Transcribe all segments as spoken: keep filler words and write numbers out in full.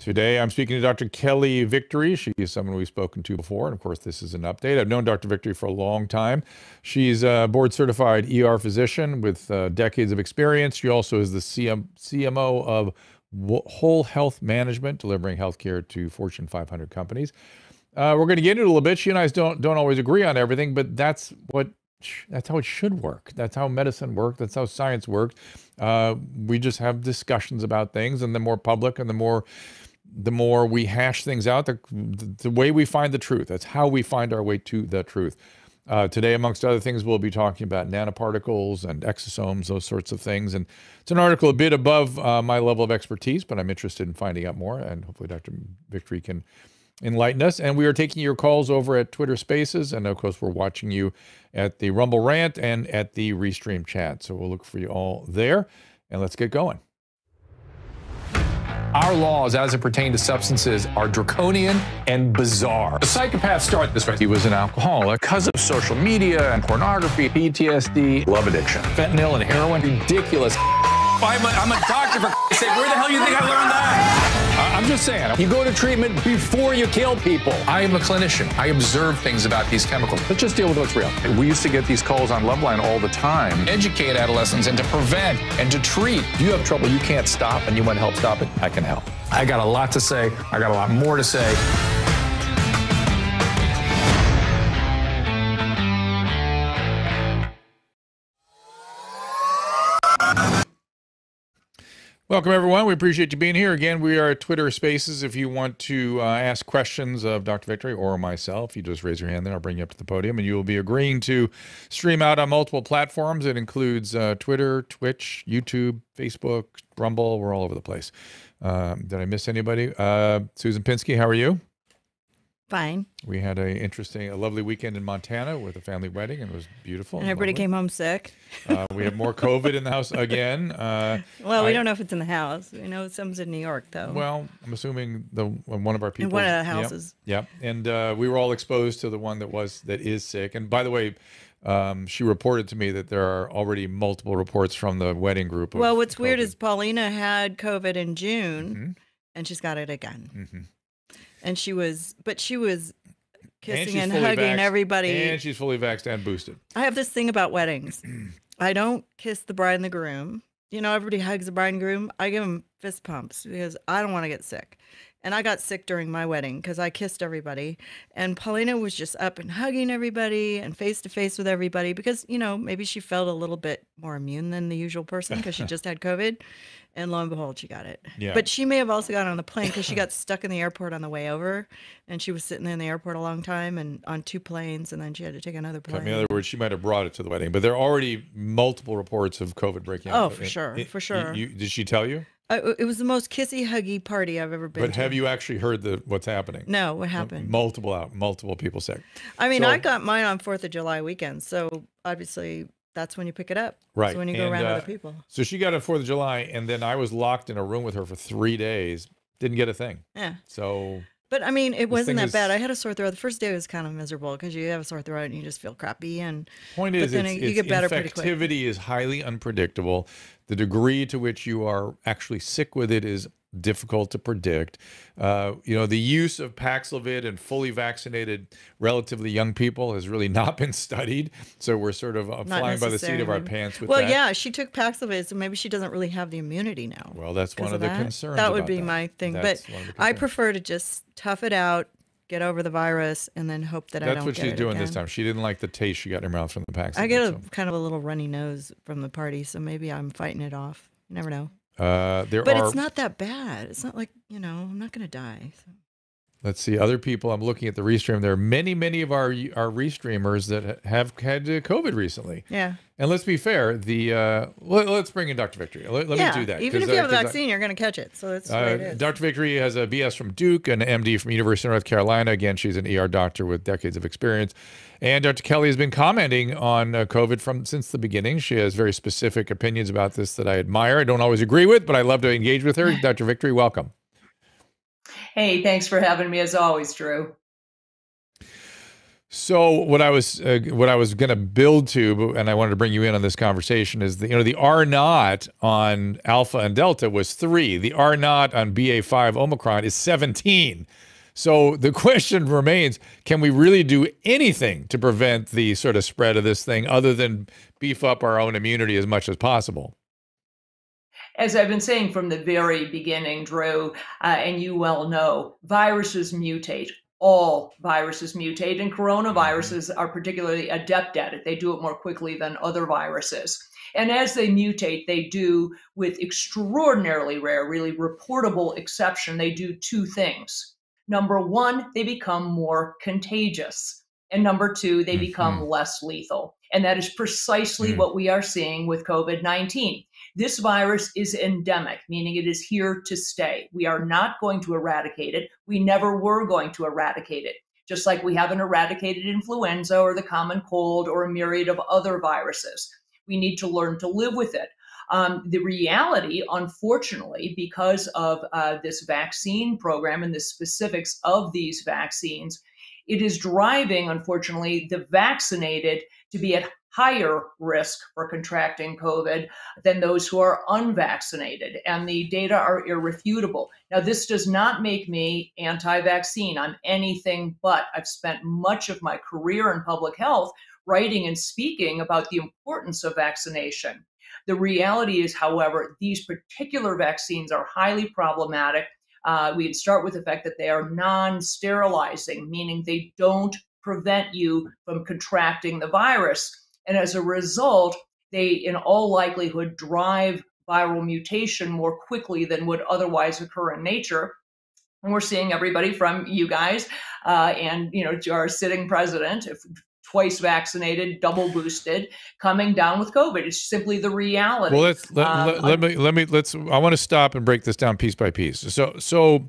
Today, I'm speaking to Doctor Kelly Victory. She is someone we've spoken to before, and of course, this is an update. I've known Doctor Victory for a long time. She's a board-certified E R physician with uh, decades of experience. She also is the C M O of Whole Health Management, delivering healthcare to Fortune five hundred companies. Uh, we're going to get into it a little bit. She and I don't don't always agree on everything, but that's what that's how it should work. That's how medicine works. That's how science works. Uh, we just have discussions about things, and the more public and the more the more we hash things out, the, the way we find the truth. That's how we find our way to the truth. Uh, today, amongst other things, we'll be talking about nanoparticles and exosomes, those sorts of things. And it's an article a bit above uh, my level of expertise, but I'm interested in finding out more, and hopefully Doctor Victory can enlighten us. And we are taking your calls over at Twitter Spaces, and of course, we're watching you at the Rumble Rant and at the Restream Chat. So we'll look for you all there, and let's get going. Our laws as it pertains to substances are draconian and bizarre. The psychopaths start this way. He was an alcoholic because of social media and pornography, P T S D, love addiction, fentanyl and heroin. Ridiculous. I'm a, I'm a doctor for sake. Where the hell do you think I learned that? I'm just saying. You go to treatment before you kill people. I am a clinician. I observe things about these chemicals. Let's just deal with what's real. We used to get these calls on Loveline all the time. Educate adolescents and to prevent and to treat. You have trouble you can't stop and you want to help stop it, I can help. I got a lot to say. I got a lot more to say. Welcome, everyone. We appreciate you being here. Again, we are at Twitter Spaces. If you want to uh, ask questions of Doctor Victory or myself, you just raise your hand there. I'll bring you up to the podium, and you will be agreeing to stream out on multiple platforms. It includes uh, Twitter, Twitch, YouTube, Facebook, Rumble. We're all over the place. Um, did I miss anybody? Uh, Susan Pinsky, how are you? Fine. We had a interesting, a lovely weekend in Montana with a family wedding, and it was beautiful. And, and everybody lovely. Came home sick. Uh, we have more COVID in the house again. Uh, well, we I, don't know if it's in the house. We know some's in New York, though. Well, I'm assuming the one of our people. In one of the houses. Yep. yep. And uh, we were all exposed to the one that was that is sick. And by the way, um, she reported to me that there are already multiple reports from the wedding group. Of well, what's COVID. Weird is Paulina had COVID in June, mm-hmm. and she's got it again. Mm-hmm. And she was, but she was kissing and, and hugging vaxxed, everybody. And she's fully vaxxed and boosted. I have this thing about weddings. I don't kiss the bride and the groom. You know, everybody hugs the bride and groom. I give them fist pumps because I don't want to get sick. And I got sick during my wedding because I kissed everybody. And Paulina was just up and hugging everybody and face to face with everybody because, you know, maybe she felt a little bit more immune than the usual person because she just had COVID. And lo and behold, she got it. Yeah. But she may have also got on the plane because she got stuck in the airport on the way over. And she was sitting in the airport a long time and on two planes. And then she had to take another plane. I mean, in other words, she might have brought it to the wedding. But there are already multiple reports of COVID breaking out. Oh, for sure. It, for sure. You, you, did she tell you? I, it was the most kissy, huggy party I've ever been but to. But have you actually heard the what's happening? No, what happened? Multiple out, multiple people sick. I mean, so, I got mine on fourth of July weekend, so obviously that's when you pick it up. Right. So when you go and, around uh, other people. So she got it fourth of July, and then I was locked in a room with her for three days. Didn't get a thing. Yeah. So... But I mean, it wasn't that is, bad. I had a sore throat. The first day was kind of miserable because you have a sore throat and you just feel crappy. And point is, it's, you it's get better pretty quick. Infectivity is highly unpredictable. The degree to which you are actually sick with it is difficult to predict. Uh, you know, the use of Paxlovid in fully vaccinated, relatively young people has really not been studied. So we're sort of uh, flying by the seat of our pants with well, that. Well, yeah, she took Paxlovid, so maybe she doesn't really have the immunity now. Well, that's one of, of the that. concerns. That would be that. my thing. That's but I prefer to just tough it out, get over the virus, and then hope that That's I don't get it. That's what she's doing again. This time. She didn't like the taste she got in her mouth from the Paxlovid. I get a, so. kind of a little runny nose from the party, so maybe I'm fighting it off. You never know. Uh, there but are, it's not that bad. It's not like, you know, I'm not going to die. So. Let's see. Other people, I'm looking at the restream. There are many, many of our our restreamers that have had COVID recently. Yeah. And let's be fair. The uh, let, let's bring in Doctor Victory. Let, let yeah, me do that. Even if you uh, have the vaccine, I, you're going to catch it. So that's uh, what it is. Doctor Victory has a B S from Duke, an M D from University of North Carolina. Again, she's an E R doctor with decades of experience. And Doctor Kelly has been commenting on uh, COVID from since the beginning. She has very specific opinions about this that I admire. I don't always agree with, but I love to engage with her. Doctor Victory, welcome. Hey, thanks for having me as always, Drew. So what I was uh, what I was going to build to, and I wanted to bring you in on this conversation, is the you know the R naught on Alpha and Delta was three. The R naught on B A five Omicron is seventeen. So the question remains: can we really do anything to prevent the sort of spread of this thing, other than beef up our own immunity as much as possible? As I've been saying from the very beginning, Drew, uh, and you well know, viruses mutate. All viruses mutate, and coronaviruses are particularly adept at it. They do it more quickly than other viruses. And as they mutate, they do, with extraordinarily rare, really reportable exception, they do two things. Number one, they become more contagious. And number two, they become mm-hmm. less lethal. And that is precisely mm-hmm. what we are seeing with COVID nineteen. This virus is endemic, meaning it is here to stay. We are not going to eradicate it. We never were going to eradicate it, just like we haven't eradicated influenza or the common cold or a myriad of other viruses. We need to learn to live with it. Um, the reality, unfortunately, because of uh, this vaccine program and the specifics of these vaccines, it is driving, unfortunately, the vaccinated to be at higher risk for contracting COVID than those who are unvaccinated. And the data are irrefutable. Now, this does not make me anti-vaccine. I'm anything but. I've spent much of my career in public health writing and speaking about the importance of vaccination. The reality is, however, these particular vaccines are highly problematic. Uh, we'd start with the fact that they are non-sterilizing, meaning they don't prevent you from contracting the virus. And as a result, they, in all likelihood, drive viral mutation more quickly than would otherwise occur in nature. And we're seeing everybody from you guys uh, and, you know, to our sitting president, if twice vaccinated, double boosted, coming down with COVID. It's simply the reality. Well, let's, let, um, let, let me, let me, let's, I want to stop and break this down piece by piece. So, so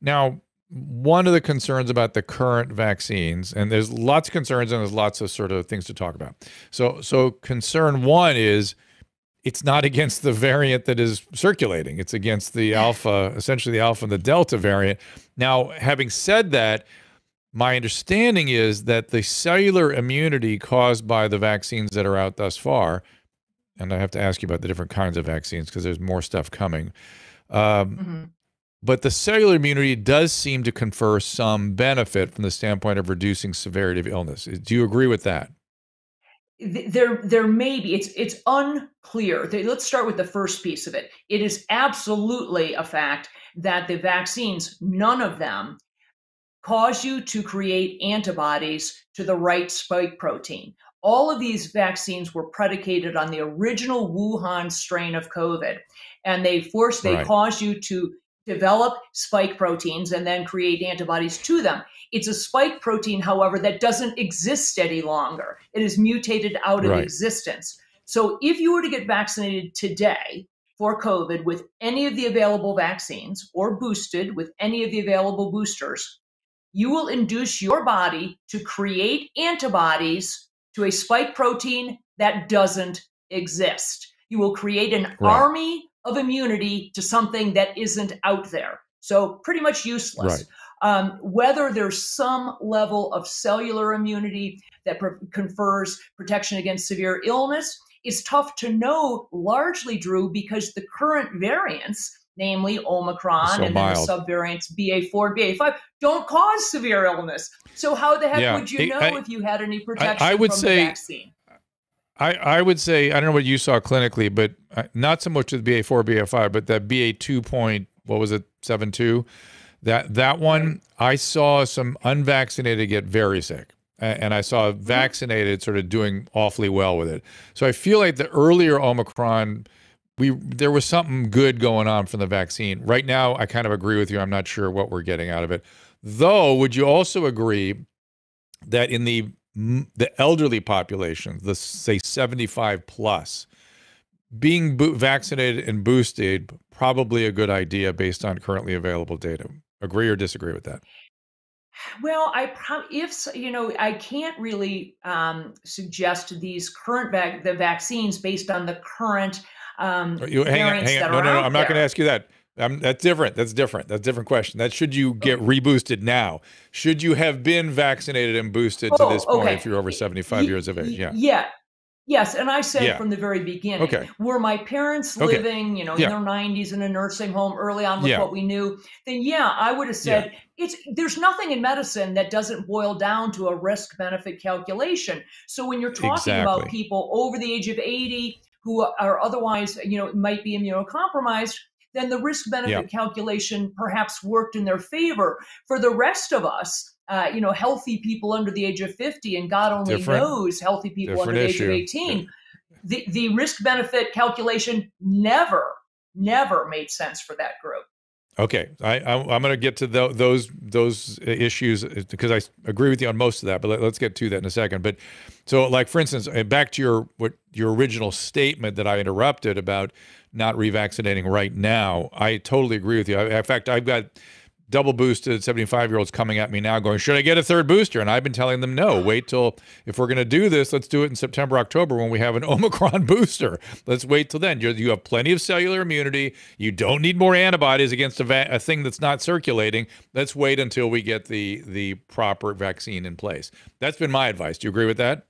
now, one of the concerns about the current vaccines, and there's lots of concerns and there's lots of sort of things to talk about. So, so concern one is it's not against the variant that is circulating. It's against the alpha, essentially the alpha and the delta variant. Now, having said that, my understanding is that the cellular immunity caused by the vaccines that are out thus far, and I have to ask you about the different kinds of vaccines because there's more stuff coming. Um, mm-hmm. But the cellular immunity does seem to confer some benefit from the standpoint of reducing severity of illness. Do you agree with that? There, there may be. It's, it's unclear. Let's start with the first piece of it. It is absolutely a fact that the vaccines, none of them, cause you to create antibodies to the right spike protein. All of these vaccines were predicated on the original Wuhan strain of COVID, and they force, they right. cause you to develop spike proteins and then create antibodies to them. It's a spike protein, however, that doesn't exist any longer. It is mutated out of right. existence. So if you were to get vaccinated today for COVID with any of the available vaccines or boosted with any of the available boosters, you will induce your body to create antibodies to a spike protein that doesn't exist. You will create an right. army of immunity to something that isn't out there. So pretty much useless. Right. Um, whether there's some level of cellular immunity that confers protection against severe illness is tough to know, largely, Drew, because the current variants, namely Omicron so and then mild. the subvariants B A four, B A five, don't cause severe illness. So how the heck yeah. would you I, know I, if you had any protection I, I would from say the vaccine? I, I would say, I don't know what you saw clinically, but not so much with B A four, B A five, but that B A two point, what was it, seven two? That, that one, I saw some unvaccinated get very sick. And I saw vaccinated sort of doing awfully well with it. So I feel like the earlier Omicron, we there was something good going on from the vaccine. Right now, I kind of agree with you. I'm not sure what we're getting out of it. Though, would you also agree that in the the elderly population, the say seventy-five plus, being bo vaccinated and boosted, probably a good idea based on currently available data? Agree or disagree with that? Well, I probably, if you know, I can't really um, suggest these current vac the vaccines based on the current um, you, hang on, hang on. No, no, no, I'm not going to ask you that. I'm, that's different. That's different. That's a different question. That should you get reboosted now? Should you have been vaccinated and boosted oh, to this point okay. if you're over seventy-five y years of age? Yeah. Yeah. Yes, and I said yeah. from the very beginning, okay. were my parents okay. living, you know, yeah. in their nineties in a nursing home early on with yeah. what we knew, then yeah, I would have said, yeah. it's there's nothing in medicine that doesn't boil down to a risk-benefit calculation. So when you're talking exactly. about people over the age of eighty who are otherwise, you know, might be immunocompromised, then the risk-benefit yeah. calculation perhaps worked in their favor. For the rest of us, Uh, you know, healthy people under the age of fifty, and God only different, knows healthy people under the age issue. Of eighteen, yeah. the, the risk-benefit calculation never, never made sense for that group. Okay, I, I, I'm going to get to the, those those issues because I agree with you on most of that, but let, let's get to that in a second. But so, like, for instance, back to your what your original statement that I interrupted about not revaccinating right now, I totally agree with you. I, in fact, I've got double boosted seventy-five year olds coming at me now going, should I get a third booster? And I've been telling them, no, wait till, if we're going to do this, let's do it in September, October, when we have an Omicron booster. Let's wait till then. You're, you have plenty of cellular immunity. You don't need more antibodies against a, a thing that's not circulating. Let's wait until we get the, the proper vaccine in place. That's been my advice. Do you agree with that?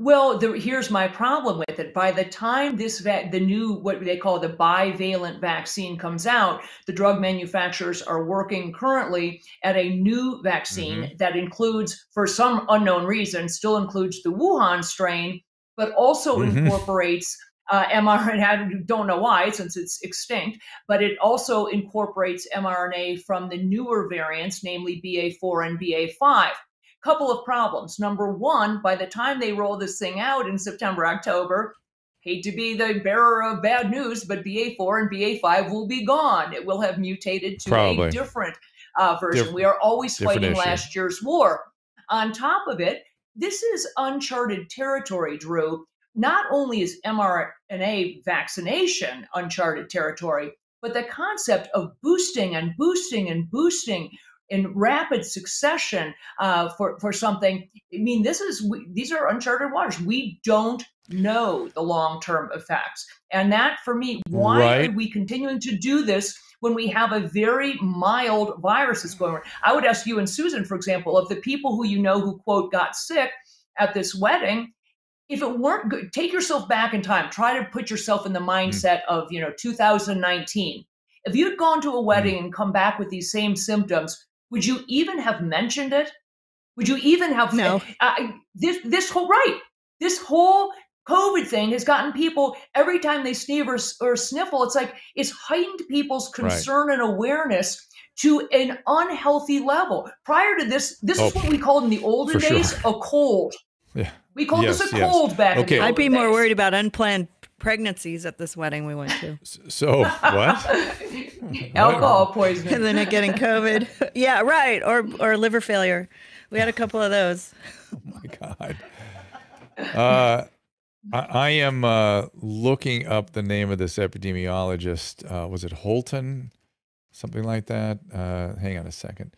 Well, the, here's my problem with it. By the time this va the new, what they call the bivalent vaccine comes out, the drug manufacturers are working currently at a new vaccine mm-hmm. that includes, for some unknown reason, still includes the Wuhan strain, but also mm-hmm. incorporates uh, mRNA. I don't know why, since it's extinct, but it also incorporates mRNA from the newer variants, namely B A four and B A five. Couple of problems. Number one, by the time they roll this thing out in September, October, hate to be the bearer of bad news, but B A four and B A five will be gone. It will have mutated to Probably. a different uh, version. Dif we are always fighting issue. last year's war. On top of it, this is uncharted territory, Drew. Not only is mRNA vaccination uncharted territory, but the concept of boosting and boosting and boosting in rapid succession uh, for, for something. I mean, this is, we, these are uncharted waters. We don't know the long-term effects. And that for me, why right. are we continuing to do this when we have a very mild virus that's going on? I would ask you and Susan, for example, of the people who you know who, quote, got sick at this wedding, if it weren't good, take yourself back in time, try to put yourself in the mindset mm-hmm. of, you know, two thousand nineteen. If you'd gone to a wedding mm-hmm. and come back with these same symptoms, would you even have mentioned it? Would you even have no? Uh, this this whole right, this whole COVID thing has gotten people every time they sneeze or, or sniffle. It's like it's heightened people's concern right. and awareness to an unhealthy level. Prior to this, this oh, is what we called in the older days sure. a cold. Yeah, we called yes, this a yes. cold back. Okay, in the I'd be more days. worried about unplanned pregnancies at this wedding we went to. So what? Alcohol poisoning. And then getting COVID. Yeah, right. Or or liver failure. We had a couple of those. Oh my God. Uh, I, I am uh, looking up the name of this epidemiologist. Uh, was it Holton? Something like that. Uh, hang on a second.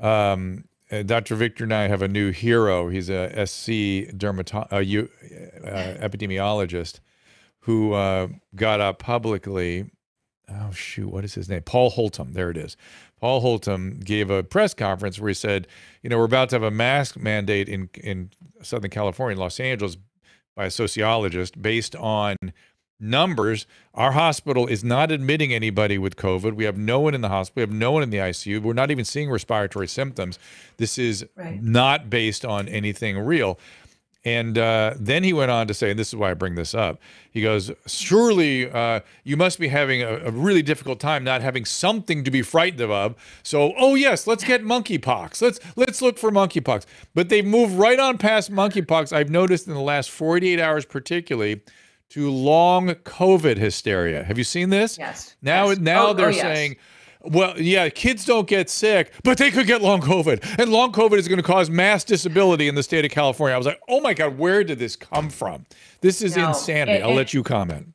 Um, uh, Doctor Victor and I have a new hero. He's a S C dermato- uh, you, uh, epidemiologist who uh, got up publicly. Oh, shoot, what is his name? Paul Holtom, there it is. Paul Holtom gave a press conference where he said, you know, we're about to have a mask mandate in, in Southern California, Los Angeles, by a sociologist based on numbers. Our hospital is not admitting anybody with COVID. We have no one in the hospital. We have no one in the I C U. We're not even seeing respiratory symptoms. This is right. not based on anything real. And uh, then he went on to say, and this is why I bring this up, he goes, surely uh, you must be having a, a really difficult time not having something to be frightened of. So, oh, yes, let's get monkeypox. Let's, let's look for monkeypox. But they've moved right on past monkeypox, I've noticed in the last forty-eight hours particularly, to long COVID hysteria. Have you seen this? Yes. Now, yes. now oh, they're oh, yes. saying... well, yeah, kids don't get sick, but they could get long COVID. And long COVID is going to cause mass disability in the state of California. I was like, oh my God, where did this come from? This is no, insanity. And, I'll and, let you comment.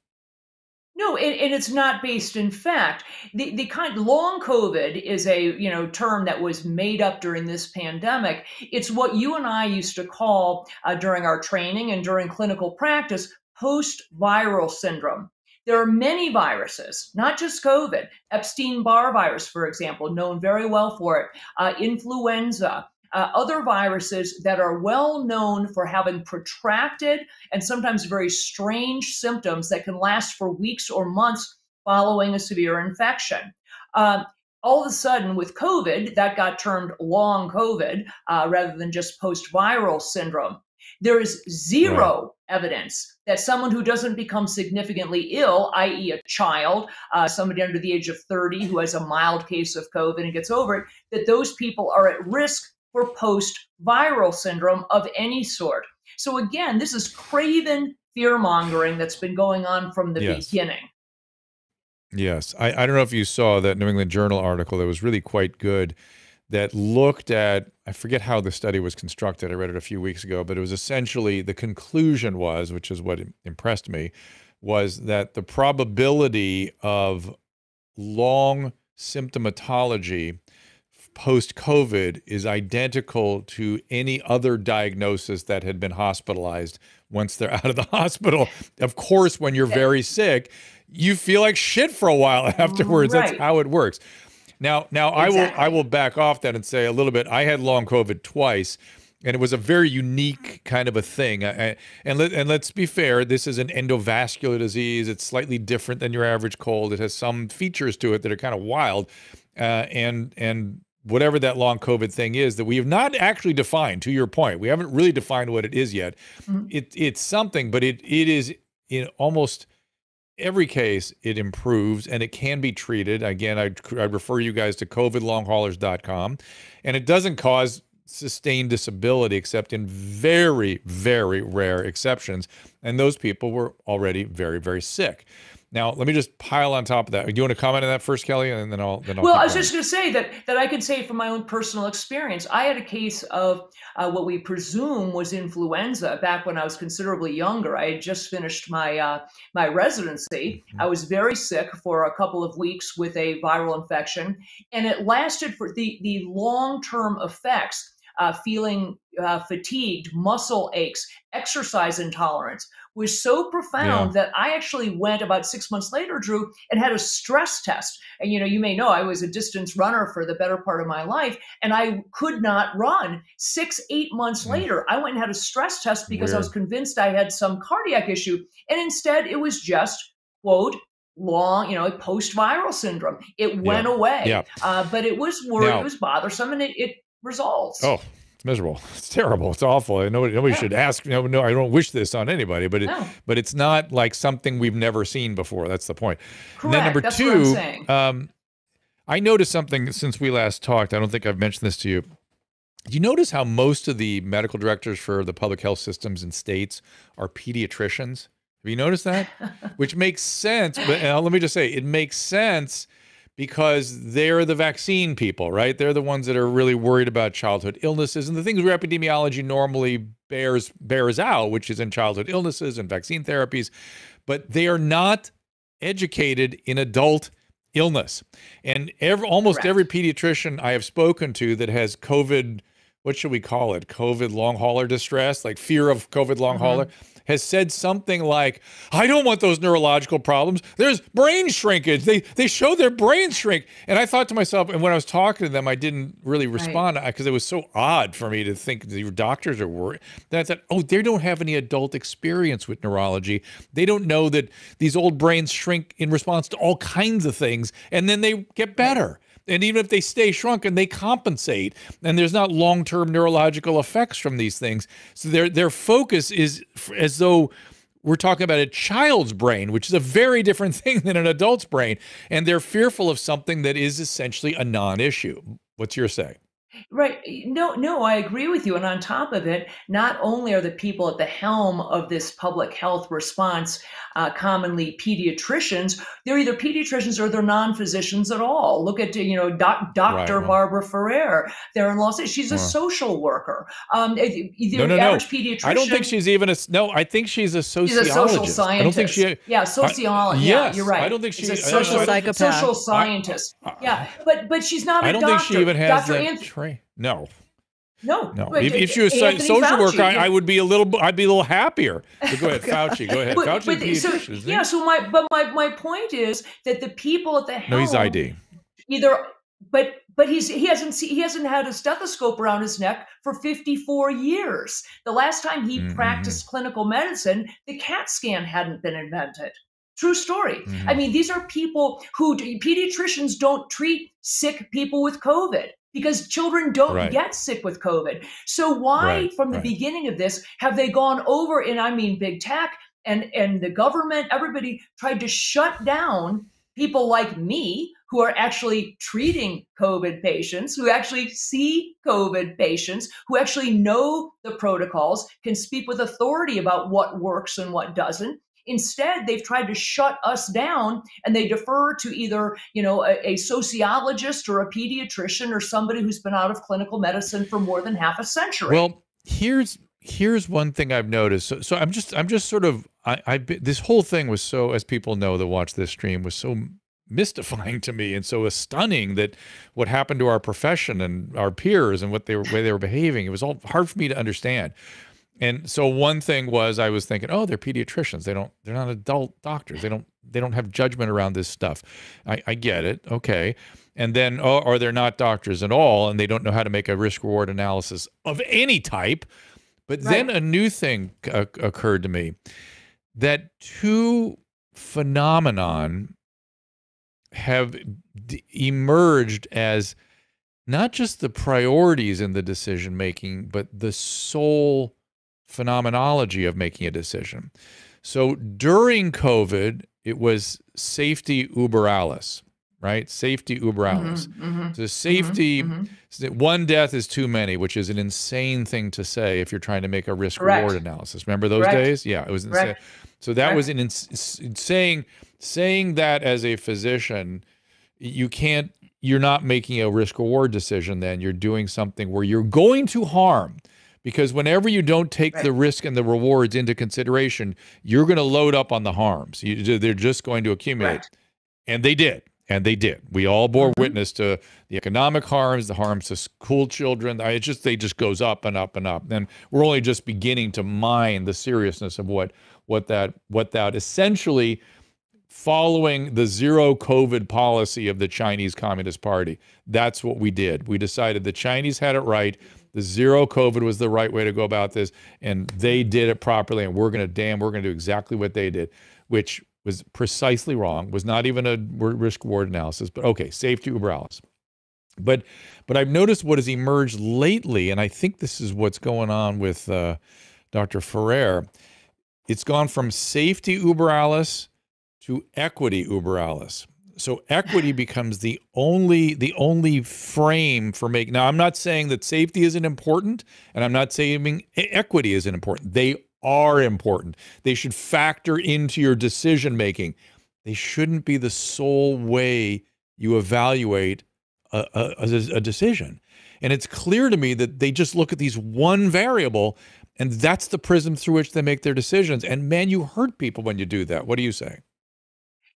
No, and, and it's not based in fact. The, the kind long COVID is a, you know, term that was made up during this pandemic. It's what you and I used to call uh, during our training and during clinical practice, post-viral syndrome. There are many viruses, not just COVID. Epstein-Barr virus, for example, known very well for it, uh, influenza, uh, other viruses that are well known for having protracted and sometimes very strange symptoms that can last for weeks or months following a severe infection. Uh, All of a sudden, with COVID, that got termed long COVID uh, rather than just post-viral syndrome. There is zero right. evidence that someone who doesn't become significantly ill, that is a child, uh, somebody under the age of thirty who has a mild case of COVID and gets over it, that those people are at risk for post-viral syndrome of any sort. So again, this is craven fear-mongering that's been going on from the yes. beginning. Yes. I, I don't know if you saw that New England Journal article that was really quite good that looked at, I forget how the study was constructed. I read it a few weeks ago, but it was essentially the conclusion was, which is what impressed me, was that the probability of long symptomatology post-COVID is identical to any other diagnosis that had been hospitalized once they're out of the hospital. Of course, when you're very sick, you feel like shit for a while afterwards. Right. That's how it works. Now, now exactly. I will I will back off that and say a little bit. I had long COVID twice, and it was a very unique kind of a thing. I, I, and let, and let's be fair, this is an endovascular disease. It's slightly different than your average cold. It has some features to it that are kind of wild, uh, and and whatever that long COVID thing is that we have not actually defined. To your point, we haven't really defined what it is yet. Mm-hmm. It it's something, but it it is in almost every case, it improves and it can be treated. Again, I, I refer you guys to covid long haulers dot com. And it doesn't cause sustained disability except in very, very rare exceptions. And those people were already very, very sick. Now, let me just pile on top of that. Do you want to comment on that first, Kelly? And then I'll. Then I'll well, I was going. just going to say that that I can say from my own personal experience, I had a case of uh, what we presume was influenza back when I was considerably younger. I had just finished my uh, my residency. Mm-hmm. I was very sick for a couple of weeks with a viral infection, and it lasted for the the long term effects. Uh, feeling uh, fatigued, muscle aches, exercise intolerance was so profound yeah. that I actually went about six months later, Drew, and had a stress test. And, you know, you may know I was a distance runner for the better part of my life, and I could not run. Six, eight months mm. later, I went and had a stress test because Weird. I was convinced I had some cardiac issue. And instead, it was just, quote, long, you know, post-viral syndrome. It went yeah. away. Yeah. Uh, but it was worried, now, it was bothersome, and it, it results. Oh, it's miserable. It's terrible. It's awful. Nobody, nobody yeah. should ask. No, no, I don't wish this on anybody, but it, no. but it's not like something we've never seen before. That's the point. Correct. And then number That's two, um, I noticed something since we last talked. I don't think I've mentioned this to you. Do you notice how most of the medical directors for the public health systems in states are pediatricians? Have you noticed that? Which makes sense. But uh, let me just say, it makes sense because they're the vaccine people, right? They're the ones that are really worried about childhood illnesses and the things where epidemiology normally bears bears out, which is in childhood illnesses and vaccine therapies, but they are not educated in adult illness. And every, almost Correct. every pediatrician I have spoken to that has COVID, what should we call it? COVID long hauler distress, like fear of COVID long hauler. Mm-hmm. has said something like, I don't want those neurological problems. There's brain shrinkage. They they show their brain shrink. And I thought to myself, and when I was talking to them, I didn't really respond because right. it was so odd for me to think your doctors are worried. Then I thought, oh, they don't have any adult experience with neurology. They don't know that these old brains shrink in response to all kinds of things, and then they get better. And even if they stay shrunken, they compensate, and there's not long-term neurological effects from these things. So their their focus is as though we're talking about a child's brain, which is a very different thing than an adult's brain, and they're fearful of something that is essentially a non-issue. What's your say? Right. No, no, I agree with you. And on top of it, not only are the people at the helm of this public health response uh, commonly pediatricians, they're either pediatricians or they're non-physicians at all. Look at, you know, doc, Dr. Right. Barbara Ferrer there in Los Angeles. She's yeah. a social worker. Um, the no, no, average no. pediatrician. I don't think she's even a, no, I think she's a sociologist. She's a social scientist. I don't think she, yeah, sociologist. I, yes, yeah, you're right. I don't think she's a social I, psychopath. Social scientist. I, I, yeah. But, but she's not I a doctor. I don't think she even has Doctor that. Anthony, no. No, no. If, if she was a social Fauci, worker, I, I would be a little. I'd be a little happier. But go ahead, Fauci. Go ahead, but, Fauci. But, so, yeah. So my, but my, my point is that the people at the helm. No, he's I D. Either, but but he's he hasn't he hasn't had a stethoscope around his neck for fifty-four years. The last time he mm-hmm. practiced clinical medicine, the CAT scan hadn't been invented. True story. Mm-hmm. I mean, these are people who pediatricians don't treat sick people with COVID. Because children don't right. get sick with COVID. So why, right. from the right. beginning of this, have they gone over, and I mean big tech and, and the government, everybody tried to shut down people like me who are actually treating COVID patients, who actually see COVID patients, who actually know the protocols, can speak with authority about what works and what doesn't. Instead, they've tried to shut us down, and they defer to either, you know, a, a sociologist or a pediatrician or somebody who's been out of clinical medicine for more than half a century. Well, here's here's one thing I've noticed. So, so I'm just I'm just sort of I, I this whole thing was so, as people know that watch this stream, was so mystifying to me and so stunning that what happened to our profession and our peers and what they were way they were behaving. It was all hard for me to understand. And so one thing was I was thinking, oh, they're pediatricians. They don't, they're not adult doctors. They don't, they don't have judgment around this stuff. I, I get it. Okay. And then, oh, or they're not doctors at all, and they don't know how to make a risk reward analysis of any type. But right. then a new thing uh, occurred to me, that two phenomenon have d emerged as not just the priorities in the decision-making, but the sole phenomenology of making a decision. So during COVID, it was safety uber alles, right? Safety uber alles. Mm-hmm, mm-hmm, so safety, mm-hmm. one death is too many, which is an insane thing to say if you're trying to make a risk Correct. Reward analysis. Remember those Correct. Days? Yeah, it was insane. Correct. So that Correct. Was an ins saying saying that as a physician, you can't. You're not making a risk reward decision. Then you're doing something where you're going to harm. Because whenever you don't take right. the risk and the rewards into consideration, you're going to load up on the harms. You, they're just going to accumulate. Right. And they did. And they did. We all bore mm-hmm. witness to the economic harms, the harms to school children. It's just, they just goes up and up and up. And we're only just beginning to mine the seriousness of what, what, that, what that essentially following the zero COVID policy of the Chinese Communist Party. That's what we did. We decided the Chinese had it right. The zero COVID was the right way to go about this, and they did it properly, and we're going to damn, we're going to do exactly what they did, which was precisely wrong, was not even a risk-reward analysis, but okay, safety uber alles. But, but I've noticed what has emerged lately, and I think this is what's going on with uh, Doctor Ferrer. It's gone from safety uber alles to equity uber alles. So equity becomes the only the only frame for making. Now, I'm not saying that safety isn't important, and I'm not saying equity isn't important. They are important. They should factor into your decision making. They shouldn't be the sole way you evaluate a, a, a decision. And it's clear to me that they just look at these one variable, and that's the prism through which they make their decisions. And man, you hurt people when you do that. What do you say?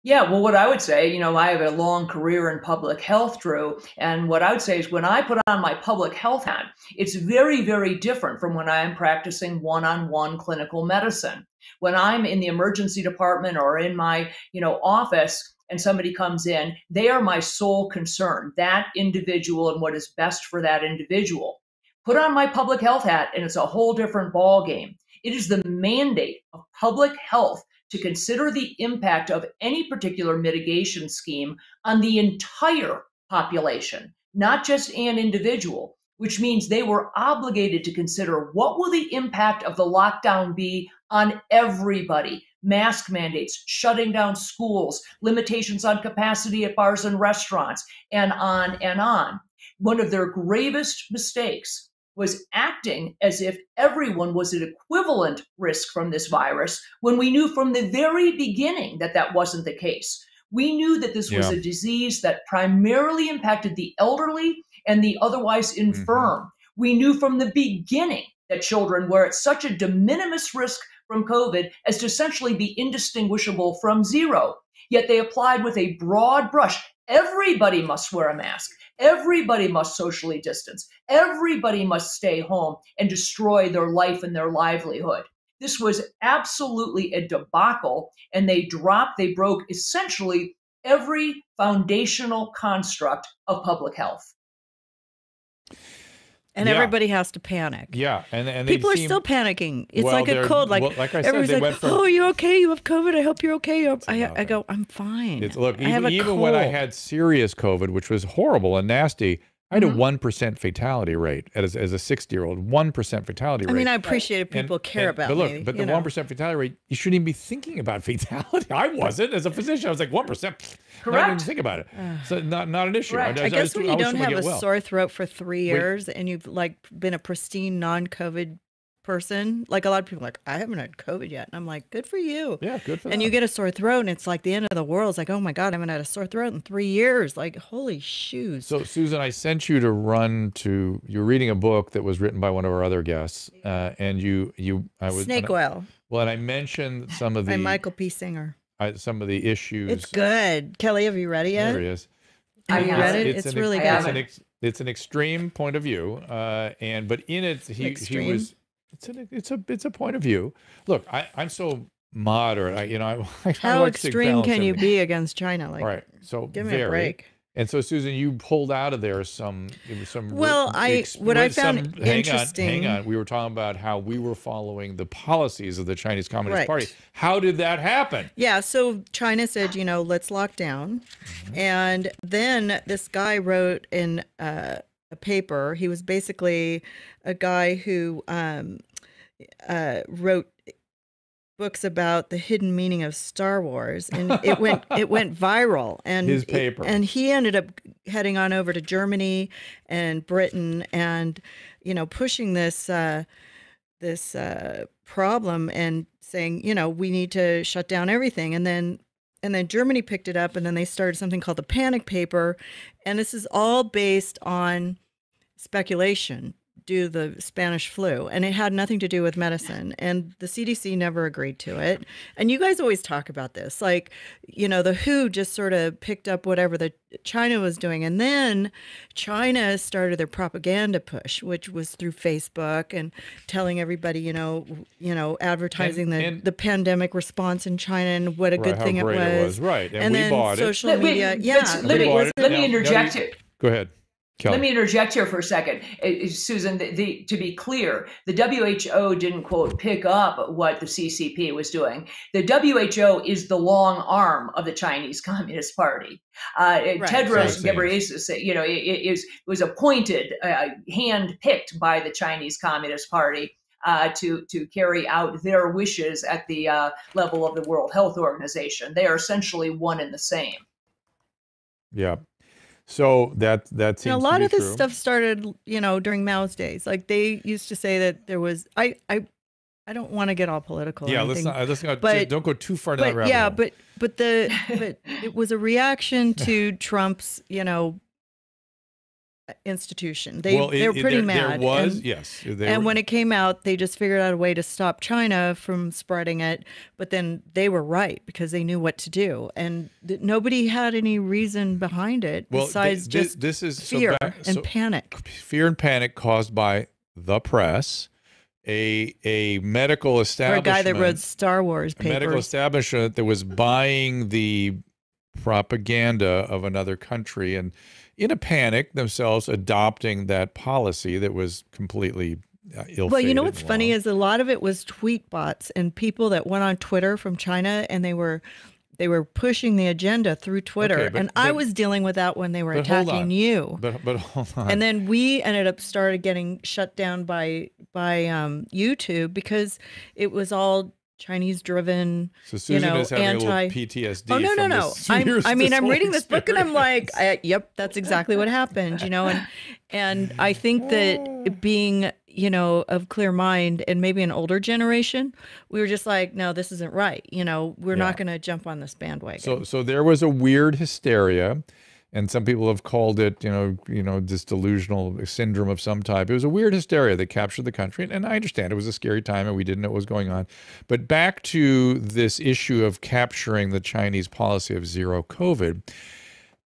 Yeah, well, what I would say, you know, I have a long career in public health, Drew, and what I would say is when I put on my public health hat, it's very, very different from when I am practicing one-on-one clinical medicine. When I'm in the emergency department or in my, you know, office and somebody comes in, they are my sole concern, that individual and what is best for that individual. Put on my public health hat and it's a whole different ball game. It is the mandate of public health to consider the impact of any particular mitigation scheme on the entire population, not just an individual, which means they were obligated to consider what will the impact of the lockdown be on everybody, mask mandates, shutting down schools, limitations on capacity at bars and restaurants, and on and on. One of their gravest mistakes was acting as if everyone was at equivalent risk from this virus, when we knew from the very beginning that that wasn't the case. We knew that this yeah. was a disease that primarily impacted the elderly and the otherwise infirm. Mm-hmm. We knew from the beginning that children were at such a de minimis risk from COVID as to essentially be indistinguishable from zero. Yet they applied with a broad brush. Everybody must wear a mask. Everybody must socially distance. Everybody must stay home and destroy their life and their livelihood. This was absolutely a debacle, and they dropped, they broke essentially every foundational construct of public health. And yeah. everybody has to panic. Yeah, and, and people are seem, still panicking. It's well, like a cold. Like, well, like I said, everybody's they like, went from, "Oh, you okay? You have COVID. I hope you're okay." You're, I, I go, "I'm fine." It's, look, I even, even when I had serious COVID, which was horrible and nasty, I had mm-hmm. a one percent fatality rate as, as a sixty-year-old. One percent fatality rate. I mean, I appreciate if people and, care and, about me. But look, me, but the one percent fatality rate, you shouldn't even be thinking about fatality. I wasn't as a physician. I was like one percent. Correct. I didn't even think about it. So not not an issue. I, I, I guess I was, when you don't have a well. sore throat for three years Wait. and you've like been a pristine non-COVID person, like a lot of people are like, I haven't had COVID yet, and I'm like, good for you. Yeah, good for you. And you get a sore throat, and it's like the end of the world. It's like, oh my God, I haven't had a sore throat in three years. Like, holy shoes. So, Susan, I sent you to run to. You're reading a book that was written by one of our other guests, uh, and you, you, I was snake oil. Well, and I mentioned some of the by Michael P. Singer. I, some of the issues. It's good. Kelly, have you read it yet? There he is. Have you read it? It's, it's, it's really good. It's an, ex, it's an extreme point of view, uh, and but in it, he extreme. he was. It's a it's a it's a point of view. Look, I, I'm so moderate. I, you know, I, I how like extreme can you be against China? Like, all right, so give me very, a break. And so, Susan, you pulled out of there some it was some. Well, I what I found some, interesting. Hang on, hang on. We were talking about how we were following the policies of the Chinese Communist right. Party. How did that happen? Yeah. So China said, you know, let's lock down, mm-hmm. and then this guy wrote in. Uh, A paper. He was basically a guy who um, uh, wrote books about the hidden meaning of Star Wars, and it went it went viral. And his paper, and he ended up heading on over to Germany and Britain, and you know, pushing this uh, this uh, problem and saying, you know, we need to shut down everything, and then. And then Germany picked it up, and then they started something called the panic paper. And this is all based on speculation due to the Spanish flu. And it had nothing to do with medicine. And the C D C never agreed to it. And you guys always talk about this. Like, you know, the W H O just sort of picked up whatever the China was doing. And then China started their propaganda push, which was through Facebook and telling everybody, you know, you know, advertising and, the, and, the pandemic response in China and what a right, good thing it was. it was. Right. And, and we then bought social it. media. Wait, yeah. Let me, let me now, interject now you, it. Go ahead. Kelly. Let me interject here for a second, uh, Susan. The, the, to be clear, the W H O didn't, quote, pick up what the C C P was doing. The W H O is the long arm of the Chinese Communist Party. Uh, right. Tedros Ghebreyesus, you know, is was appointed, uh, hand-picked by the Chinese Communist Party uh, to to carry out their wishes at the uh, level of the World Health Organization. They are essentially one and the same. Yeah. So that that seems and a lot to be of this true. stuff started, you know, during Mao's days. Like they used to say that there was. I I, I don't want to get all political. Yeah, or anything, let's not. Let's not but, don't go too far down that rabbit Yeah, hole. but but the but it was a reaction to Trump's, you know, institution. They well, it, they were pretty it, there, mad. There was and, yes, and were. when it came out, they just figured out a way to stop China from spreading it. But then they were right because they knew what to do, and th nobody had any reason behind it well, besides th just this, this is fear so back, and so panic. Fear and panic caused by the press, a a medical establishment, or a guy that wrote Star Wars papers, a medical establishment that was buying the propaganda of another country and. In a panic themselves adopting that policy that was completely uh, ill-fated. Well, you know what's funny is a lot of it was tweet bots and people that went on Twitter from China, and they were they were pushing the agenda through Twitter. Okay, but, and but, I was dealing with that when they were attacking you. But, but hold on. And then we ended up started getting shut down by by um, YouTube because it was all Chinese-driven, so Susan you know, is having anti a little P T S D. Oh no, no, no! I'm, I mean, I'm reading this book and I'm like, I, yep, that's exactly what happened, you know. And and I think that being, you know, of clear mind and maybe an older generation, we were just like, no, this isn't right. You know, we're yeah. not going to jump on this bandwagon. So, so there was a weird hysteria, and some people have called it, you know, you know, this delusional syndrome of some type. It was a weird hysteria that captured the country, and, and I understand it was a scary time, and we didn't know what was going on. But back to this issue of capturing the Chinese policy of zero COVID,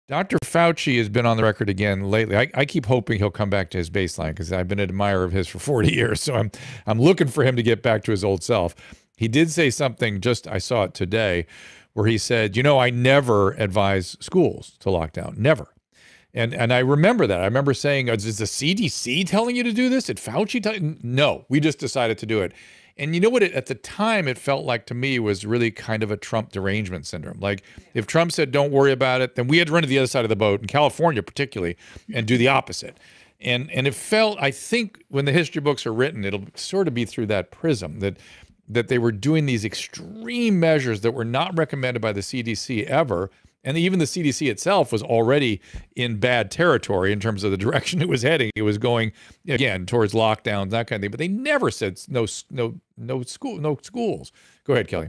Doctor Fauci has been on the record again lately. I, I keep hoping he'll come back to his baseline because I've been an admirer of his for forty years. So I'm, I'm looking for him to get back to his old self. He did say something, just I saw it today, where he said, you know, I never advise schools to lock down, never. And, and I remember that. I remember saying, is the C D C telling you to do this? Did Fauci tell you? No, we just decided to do it. And you know what, it, at the time, it felt like to me was really kind of a Trump derangement syndrome. Like if Trump said, don't worry about it, then we had to run to the other side of the boat, in California particularly, and do the opposite. And, and it felt, I think when the history books are written, it'll sort of be through that prism that, that they were doing these extreme measures that were not recommended by the C D C ever. And even the C D C itself was already in bad territory in terms of the direction it was heading. It was going, again, towards lockdowns, that kind of thing. But they never said no, no, no school, no schools. Go ahead, Kelly.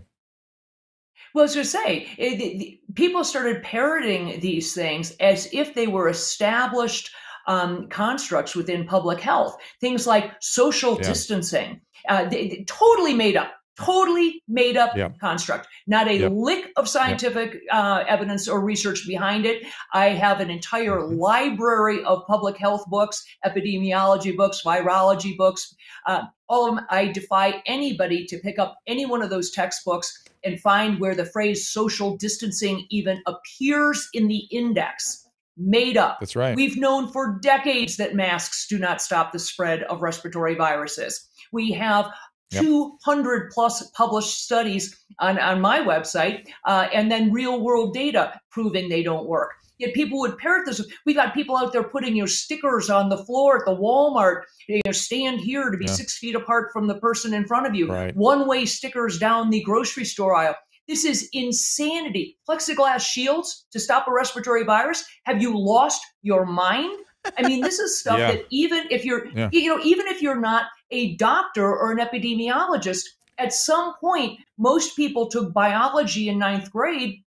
Well, as I say, it, it, people started parroting these things as if they were established um, constructs within public health. Things like social yeah. distancing, uh, they, they totally made up. Totally made up yeah. construct, not a yeah. lick of scientific yeah. uh, evidence or research behind it. I have an entire mm-hmm. library of public health books, epidemiology books, virology books, uh, all of them. I defy anybody to pick up any one of those textbooks and find where the phrase social distancing even appears in the index. Made up. That's right. We've known for decades that masks do not stop the spread of respiratory viruses. We have Yep. two hundred plus published studies on, on my website, uh, and then real world data proving they don't work. Yet people would parrot this. We got people out there putting, you know, stickers on the floor at the Walmart, you know, stand here to be yeah. six feet apart from the person in front of you. Right. One way stickers down the grocery store aisle. This is insanity. Plexiglass shields to stop a respiratory virus. Have you lost your mind? I mean, this is stuff yeah. that even if you're, yeah. you know, even if you're not a doctor or an epidemiologist, at some point, most people took biology in ninth grade,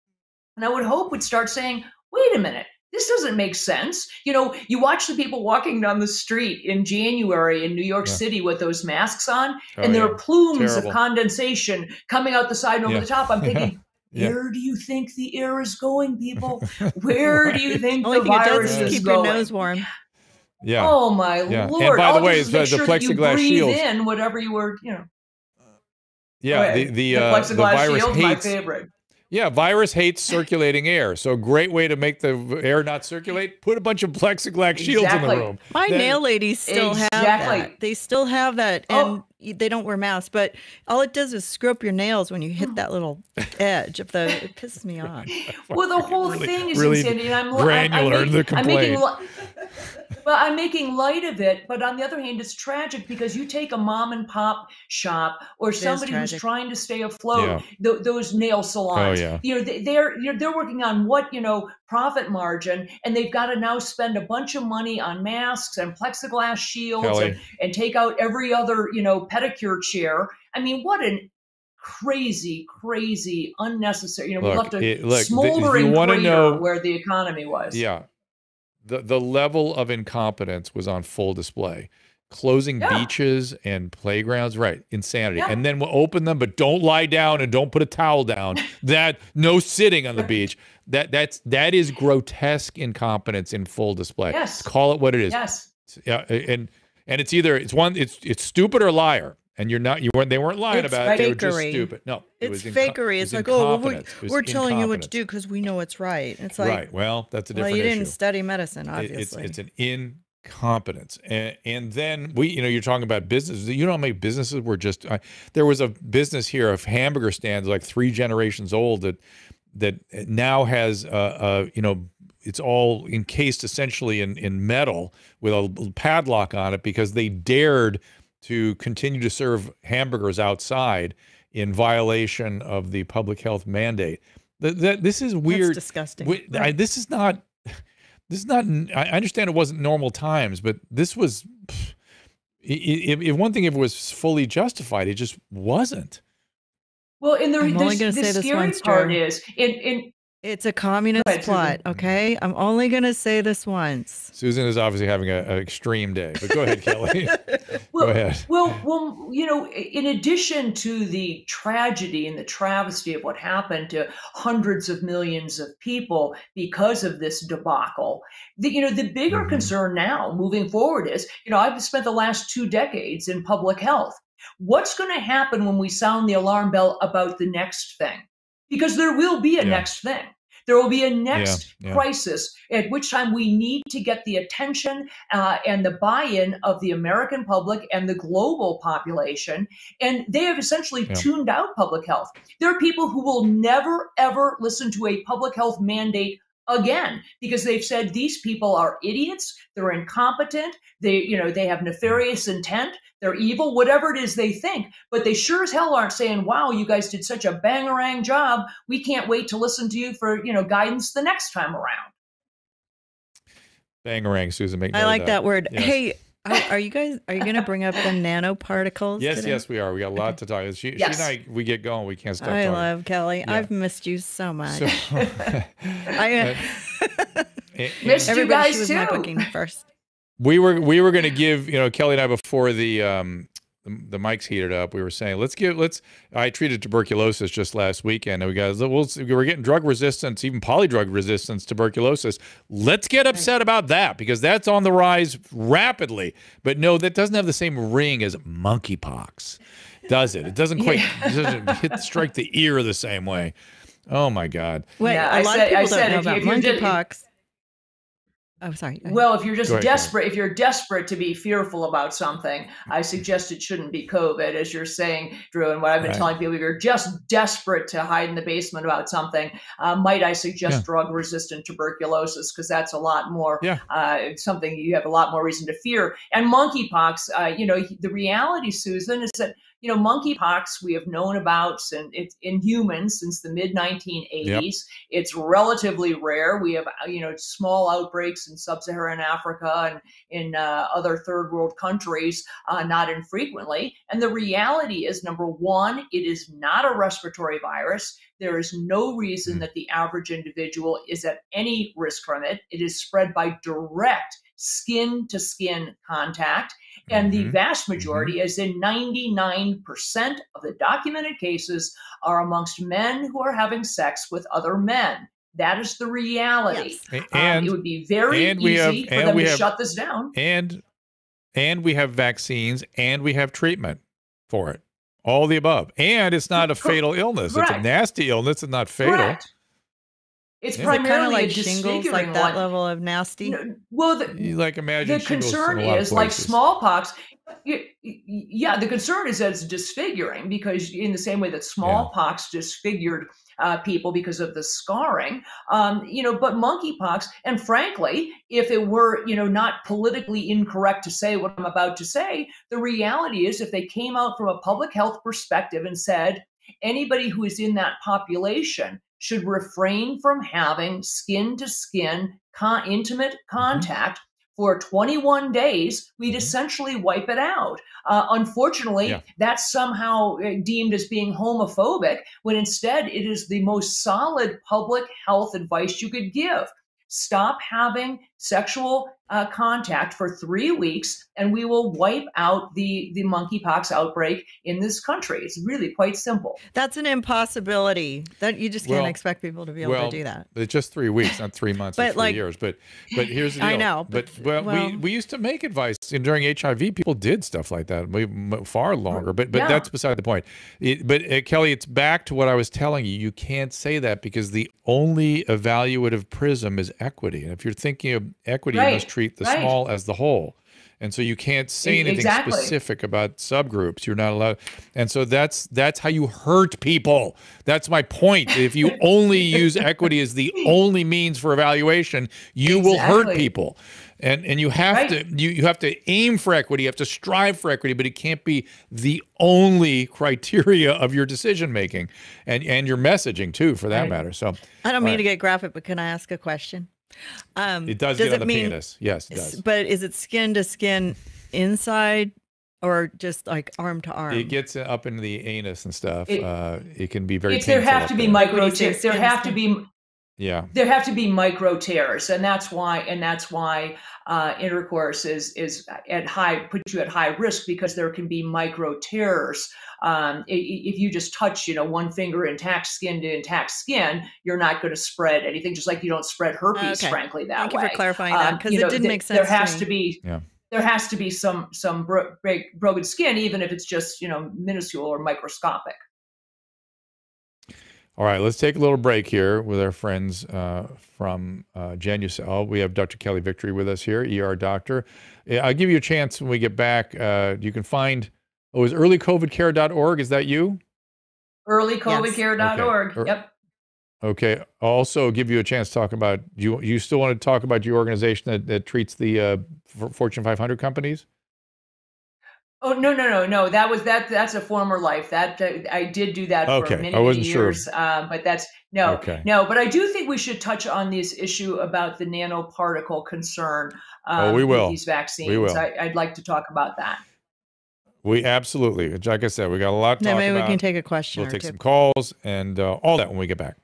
and I would hope would start saying, wait a minute, this doesn't make sense. You know, you watch the people walking down the street in January in New York yeah. City with those masks on, oh, and there yeah. are plumes Terrible. of condensation coming out the side and over yeah. the top. I'm thinking, Yeah. where do you think the air is going, people? Where right. do you think Only the thing virus it does is keep going? Your nose warm. Yeah. Oh my yeah. lord! And by I'll the way, the, sure the plexiglass shield in whatever you were, you know. Yeah, the the, uh, the plexiglass the virus shield, hates, my favorite. Yeah, virus hates circulating air. So a great way to make the air not circulate: put a bunch of plexiglass exactly. shields in the room. My then, nail ladies still exactly. have that. They still have that, and oh. they don't wear masks. But all it does is screw up your nails when you hit that little edge of the. It pisses me off. Well, the whole really, thing is really insanity. And I'm granular. I'm, I'm, making, I'm making. Well, I'm making light of it, but on the other hand, it's tragic because you take a mom and pop shop or it somebody who's trying to stay afloat, yeah. th those nail salons, oh, yeah. you know, they're, you know, they're working on what, you know, profit margin, and they've got to now spend a bunch of money on masks and plexiglass shields and, and take out every other, you know, pedicure chair. I mean, what an crazy, crazy, unnecessary, you know, look, we left a it, look, smoldering crater know, where the economy was. Yeah. The, the level of incompetence was on full display. Closing yeah. beaches and playgrounds, right, insanity. Yeah. And then we'll open them, but don't lie down and don't put a towel down. That, no sitting on the beach. That, that's, that is grotesque incompetence in full display. Yes. Call it what it is. Yes. Yeah, and, and it's either, it's one, it's, it's stupid or liar. And you're not, you weren't, they weren't lying it's about fakery. It. They were just stupid. No, it it's was fakery. It's like, oh, well, we, we're telling you what to do because we know it's right. It's like, right. Well, that's a different well, you didn't issue. Study medicine, obviously. It, it's, it's an incompetence. And, and then we, you know, you're talking about businesses. You know how many businesses were just, uh, there was a business here of hamburger stands, like three generations old that, that now has, uh, uh, you know, it's all encased essentially in, in metal with a padlock on it because they dared to continue to serve hamburgers outside in violation of the public health mandate. Th th this is weird. That's disgusting. We, I, this is not, this is not, I understand it wasn't normal times, but this was, if one thing, if it was fully justified, it just wasn't. Well, and the, I'm only gonna say this one story. The scary part is, in, in, It's a communist right, plot, Susan. Okay? I'm only going to say this once. Susan is obviously having an extreme day, but go ahead, Kelly. well, go ahead. Well, well, you know, in addition to the tragedy and the travesty of what happened to hundreds of millions of people because of this debacle, the, you know, the bigger mm-hmm. concern now moving forward is, you know, I've spent the last two decades in public health. What's going to happen when we sound the alarm bell about the next thing? Because there will be a yeah. next thing. There will be a next yeah, yeah. crisis, at which time we need to get the attention uh, and the buy-in of the American public and the global population. And they have essentially yeah. tuned out public health. There are people who will never, ever listen to a public health mandate again, because they've said these people are idiots, they're incompetent, they, you know, they have nefarious intent, they're evil, whatever it is they think, but they sure as hell aren't saying, wow, you guys did such a bangarang job, we can't wait to listen to you for, you know, guidance the next time around. Bangarang, Susan. Make I like that, that word. Yes. Hey, are you guys, are you going to bring up the nanoparticles? Yes, today? Yes, we are. We got a lot to talk. She, yes. she and I, we get going. We can't stop I talking. I love Kelly. Yeah. I've missed you so much. So, I uh, missed you guys was too. My booking first. We were, we were going to give, you know, Kelly and I, before the, um, the mics heated up, we were saying, let's give, let's, I treated tuberculosis just last weekend, and we got, we'll, we're getting drug resistance, even polydrug resistance tuberculosis. Let's get upset about that, because that's on the rise rapidly. But no, that doesn't have the same ring as monkeypox, does it? It doesn't quite yeah. it doesn't hit, strike the ear the same way. Oh my God. Wait, yeah, a I lot said, of people I said, don't know about monkeypox. Oh, sorry. Well, if you're just ahead, desperate, if you're desperate to be fearful about something, I suggest it shouldn't be COVID, as you're saying, Drew, and what I've been right. telling people, if you're just desperate to hide in the basement about something, uh, might I suggest yeah. drug-resistant tuberculosis, because that's a lot more, yeah. uh, something you have a lot more reason to fear. And monkeypox, uh, you know, the reality, Susan, is that, you know, monkeypox we have known about since it's in humans since the mid nineteen eighties. Yep. It's relatively rare. We have, you know, small outbreaks in sub-Saharan Africa and in uh, other third world countries, uh, not infrequently. And the reality is, number one, it is not a respiratory virus. There is no reason mm. that the average individual is at any risk from it. It is spread by direct skin-to-skin contact. And the vast majority, as in ninety-nine percent of the documented cases, are amongst men who are having sex with other men. That is the reality. Yes. And um, it would be very and easy we have, for and them we to have, shut this down. And, and we have vaccines, and we have treatment for it. All the above. And it's not a Correct. fatal illness. Correct. It's a nasty illness. It's not fatal. Correct. It's yeah. primarily kind of like a shingles, like that one. level of nasty. No, well, the, you like imagine the concern is like smallpox. You, yeah, the concern is that it's disfiguring, because in the same way that smallpox yeah. disfigured uh, people because of the scarring, um, you know, but monkeypox, and frankly, if it were, you know, not politically incorrect to say what I'm about to say, the reality is if they came out from a public health perspective and said, anybody who is in that population should refrain from having skin-to-skin con intimate contact mm-hmm. for twenty-one days, we'd mm-hmm. essentially wipe it out. Uh, unfortunately, yeah. that's somehow deemed as being homophobic, when instead it is the most solid public health advice you could give. Stop having sexual uh, contact for three weeks, and we will wipe out the, the monkeypox outbreak in this country. It's really quite simple. That's an impossibility. That you just can't well, expect people to be able well, to do that. It's just three weeks, not three months but or three like, years. But but here's the deal. I know. But, but well, well, we we used to make advice, and during H I V, people did stuff like that. We far longer. But but yeah. that's beside the point. It, but uh, Kelly, it's back to what I was telling you. You can't say that, because the only evaluative prism is equity, and if you're thinking of equity, right, you must treat the right. small as the whole. And so you can't say anything exactly. specific about subgroups. You're not allowed. And so that's that's how you hurt people. That's my point. If you only use equity as the only means for evaluation, you exactly. will hurt people. And and you have right. to you, you have to aim for equity, you have to strive for equity, but it can't be the only criteria of your decision making and, and your messaging too, for that right. matter. So I don't mean right. to get graphic, but can I ask a question? Um, it does, does get on the mean, penis. Yes, it does. But is it skin to skin inside, or just like arm to arm? It gets up into the anus and stuff. It, uh, it can be very painful. There have to be microchips. There have to be Yeah, there have to be micro tears, and that's why and that's why uh, intercourse is is at high puts you at high risk, because there can be micro tears. Um, if you just touch, you know, one finger intact skin to intact skin, you're not going to spread anything. Just like you don't spread herpes, okay. frankly. That Thank way. Thank you for clarifying um, that, because it know, didn't th make sense. There has to, to be. Yeah. There has to be some some bro broken skin, even if it's just, you know, minuscule or microscopic. All right, let's take a little break here with our friends uh, from uh, Genucel. We have Doctor Kelly Victory with us here, E R doctor. I'll give you a chance when we get back. Uh, you can find, oh, is early covid care dot org, is that you? early covid care dot org, yes. Okay. Yep. Okay, I'll also give you a chance to talk about, you You still want to talk about your organization that, that treats the uh, Fortune five hundred companies? Oh, no, no, no, no. That was that. That's a former life. That uh, I did do that okay. for many, many years. Sure. Um, but that's no, okay. no. But I do think we should touch on this issue about the nanoparticle concern. Um, oh, we will. With these vaccines. We will. I, I'd like to talk about that. We absolutely. Like I said, we got a lot to no, talk maybe about. Maybe we can take a question. We'll or take two. some calls and uh, all that when we get back.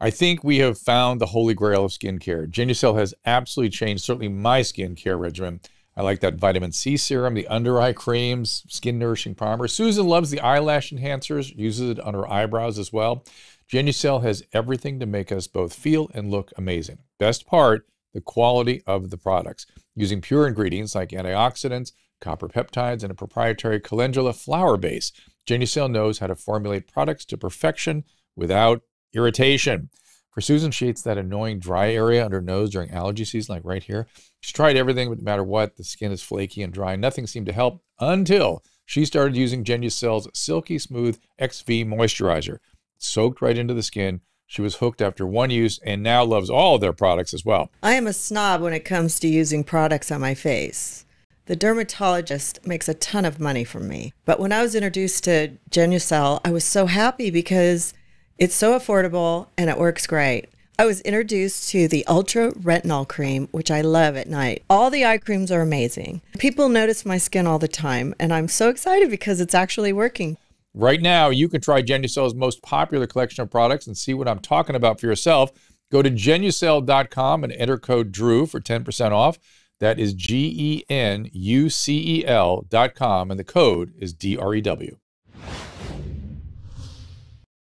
I think we have found the holy grail of skincare. Genucel has absolutely changed, certainly my skincare regimen. I like that vitamin C serum, the under-eye creams, skin-nourishing primer. Susan loves the eyelash enhancers, uses it on her eyebrows as well. Genucel has everything to make us both feel and look amazing. Best part, the quality of the products. Using pure ingredients like antioxidants, copper peptides, and a proprietary calendula flower base, Genucel knows how to formulate products to perfection without irritation. For Susan, she hates that annoying dry area under her nose during allergy season, like right here. She tried everything, but no matter what, the skin is flaky and dry. Nothing seemed to help until she started using Genucel's Silky Smooth X V Moisturizer. Soaked right into the skin. She was hooked after one use and now loves all of their products as well. I am a snob when it comes to using products on my face. The dermatologist makes a ton of money from me. But when I was introduced to Genucel, I was so happy because it's so affordable and it works great. I was introduced to the Ultra Retinol Cream, which I love at night. All the eye creams are amazing. People notice my skin all the time, and I'm so excited because it's actually working. Right now, you can try Genucel's most popular collection of products and see what I'm talking about for yourself. Go to genucel dot com and enter code DREW for ten percent off. That is G E N U C E L dot com, and the code is D R E W.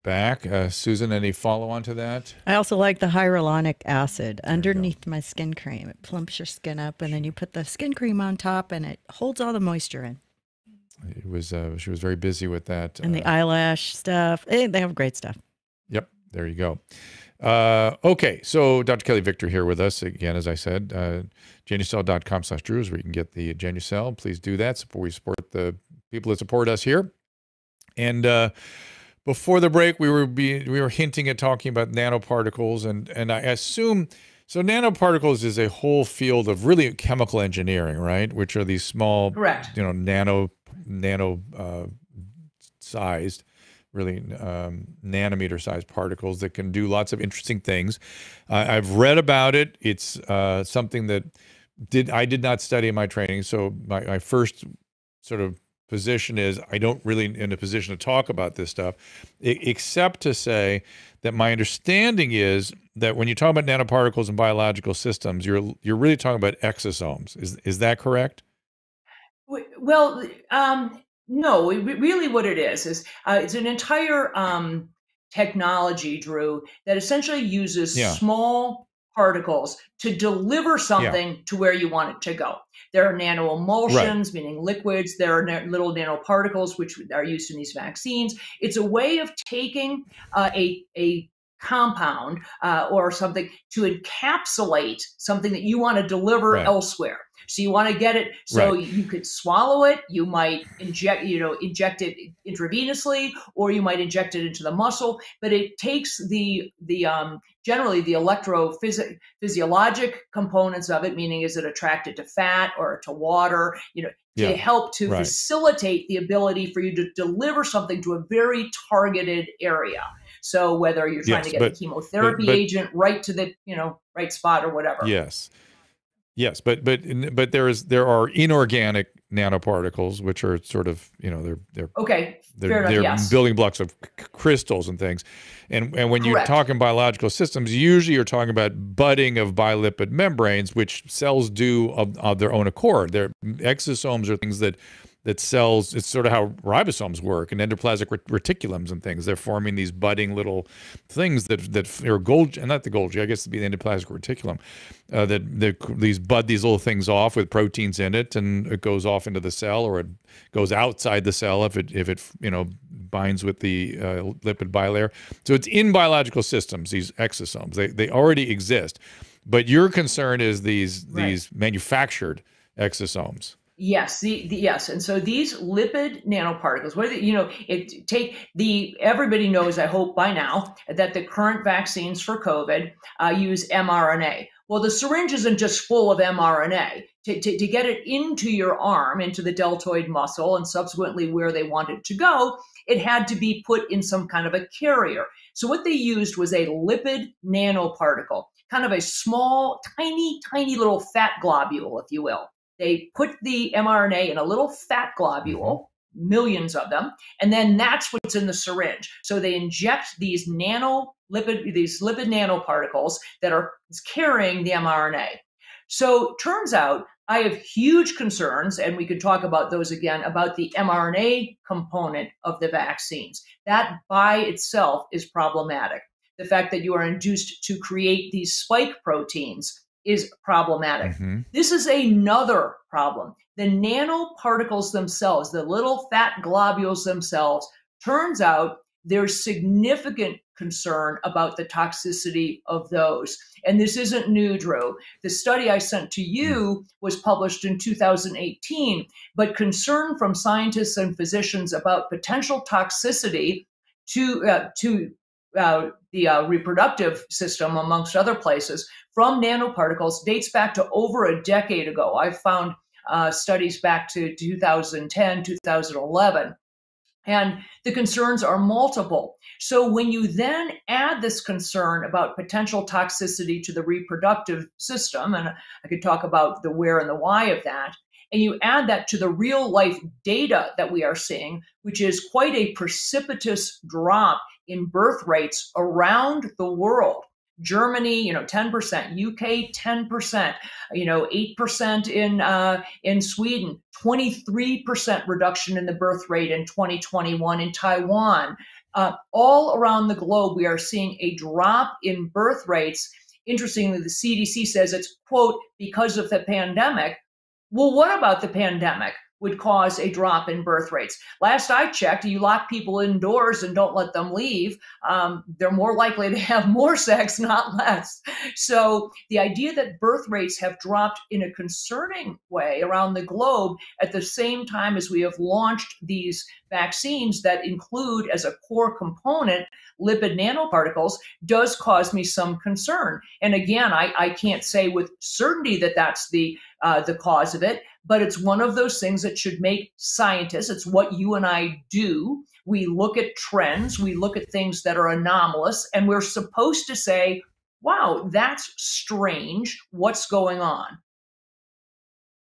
Back. Uh, Susan, any follow-on to that? I also like the hyaluronic acid underneath my skin cream. It plumps your skin up, and then you put the skin cream on top, and it holds all the moisture in. It was uh, she was very busy with that. And uh, the eyelash stuff. They have great stuff. Yep. There you go. Uh, okay. So Doctor Kelly Victor here with us again, as I said, uh, genucel dot com slash drew is where you can get the Genucel. Please do that. Support, we support the people that support us here. And, uh, before the break, we were being, we were hinting at talking about nanoparticles, and and I assume so. Nanoparticles is a whole field of really chemical engineering, right? Which are these small, correct? You know, nano, nano uh, sized, really um, nanometer sized particles that can do lots of interesting things. Uh, I've read about it. It's uh, something that did I did not study in my training, so my, my first sort of position is I don't really in a position to talk about this stuff, except to say that my understanding is that when you talk about nanoparticles and biological systems, you're you're really talking about exosomes. Is is that correct? Well, um, no. Really, what it is is uh, it's an entire um, technology, Drew, that essentially uses yeah. small particles to deliver something yeah. to where you want it to go. There are nanoemulsions, right. meaning liquids. There are na little nanoparticles, which are used in these vaccines. It's a way of taking uh, a, a compound uh, or something to encapsulate something that you want to deliver right. elsewhere. So you want to get it so right. you could swallow it. You might inject, you know, inject it intravenously, or you might inject it into the muscle. But it takes the the um, generally the electrophysiologic -physio components of it, meaning is it attracted to fat or to water, you know, to yeah. help to right. facilitate the ability for you to deliver something to a very targeted area. So whether you're trying yes, to get but, a chemotherapy but, but, agent right to the you know right spot or whatever. Yes. Yes, but but but there is there are inorganic nanoparticles, which are sort of, you know, they're they're okay, they're, fair enough, they're yes. building blocks of c crystals and things, and and when Correct. You're talking biological systems, usually you're talking about budding of bilipid membranes, which cells do of, of their own accord. Their exosomes are things that that cells. It's sort of how ribosomes work and endoplasmic reticulums and things. They're forming these budding little things that that are Golgi, and not the Golgi, I guess it'd be the endoplasmic reticulum. Uh, that, that these bud these little things off with proteins in it, and it goes off into the cell, or it goes outside the cell if it if it you know binds with the uh, lipid bilayer. So it's in biological systems. These exosomes they they already exist, but your concern is these right. these manufactured exosomes. Yes, the, the yes, and so these lipid nanoparticles. What are they, you know, it take the everybody knows, I hope by now, that the current vaccines for COVID uh, use m R N A. Well, the syringe isn't just full of m R N A. To, to, to get it into your arm, into the deltoid muscle, and subsequently where they want it to go, it had to be put in some kind of a carrier. So what they used was a lipid nanoparticle, kind of a small, tiny, tiny little fat globule, if you will. They put the m R N A in a little fat globule, millions of them, and then that's what's in the syringe. So they inject these nano lipid, these lipid nanoparticles that are carrying the m R N A. So turns out I have huge concerns, and we could talk about those again, about the m R N A component of the vaccines. That by itself is problematic. The fact that you are induced to create these spike proteins is problematic. Mm-hmm. This is another problem. The nanoparticles themselves, the little fat globules themselves, turns out there's significant concern about the toxicity of those. And this isn't new, Drew. The study I sent to you was published in two thousand eighteen, but concern from scientists and physicians about potential toxicity to, uh, to Uh, the uh, reproductive system, amongst other places, from nanoparticles dates back to over a decade ago. I've found uh, studies back to two thousand ten, two thousand eleven, and the concerns are multiple. So when you then add this concern about potential toxicity to the reproductive system, and I could talk about the where and the why of that, and you add that to the real life data that we are seeing, which is quite a precipitous drop in birth rates around the world. Germany, you know, ten percent, U K, ten percent, you know, eight percent in uh, in Sweden, twenty-three percent reduction in the birth rate in twenty twenty-one in Taiwan. Uh, all around the globe, we are seeing a drop in birth rates. Interestingly, the C D C says it's, quote, because of the pandemic. Well, what about the pandemic would cause a drop in birth rates? Last I checked, you lock people indoors and don't let them leave, um, they're more likely to have more sex, not less. So the idea that birth rates have dropped in a concerning way around the globe at the same time as we have launched these vaccines that include as a core component lipid nanoparticles does cause me some concern. And again, I, I can't say with certainty that that's the, uh, the cause of it, but it's one of those things that should make scientists, it's what you and I do. We look at trends, we look at things that are anomalous, and we're supposed to say, wow, that's strange, what's going on?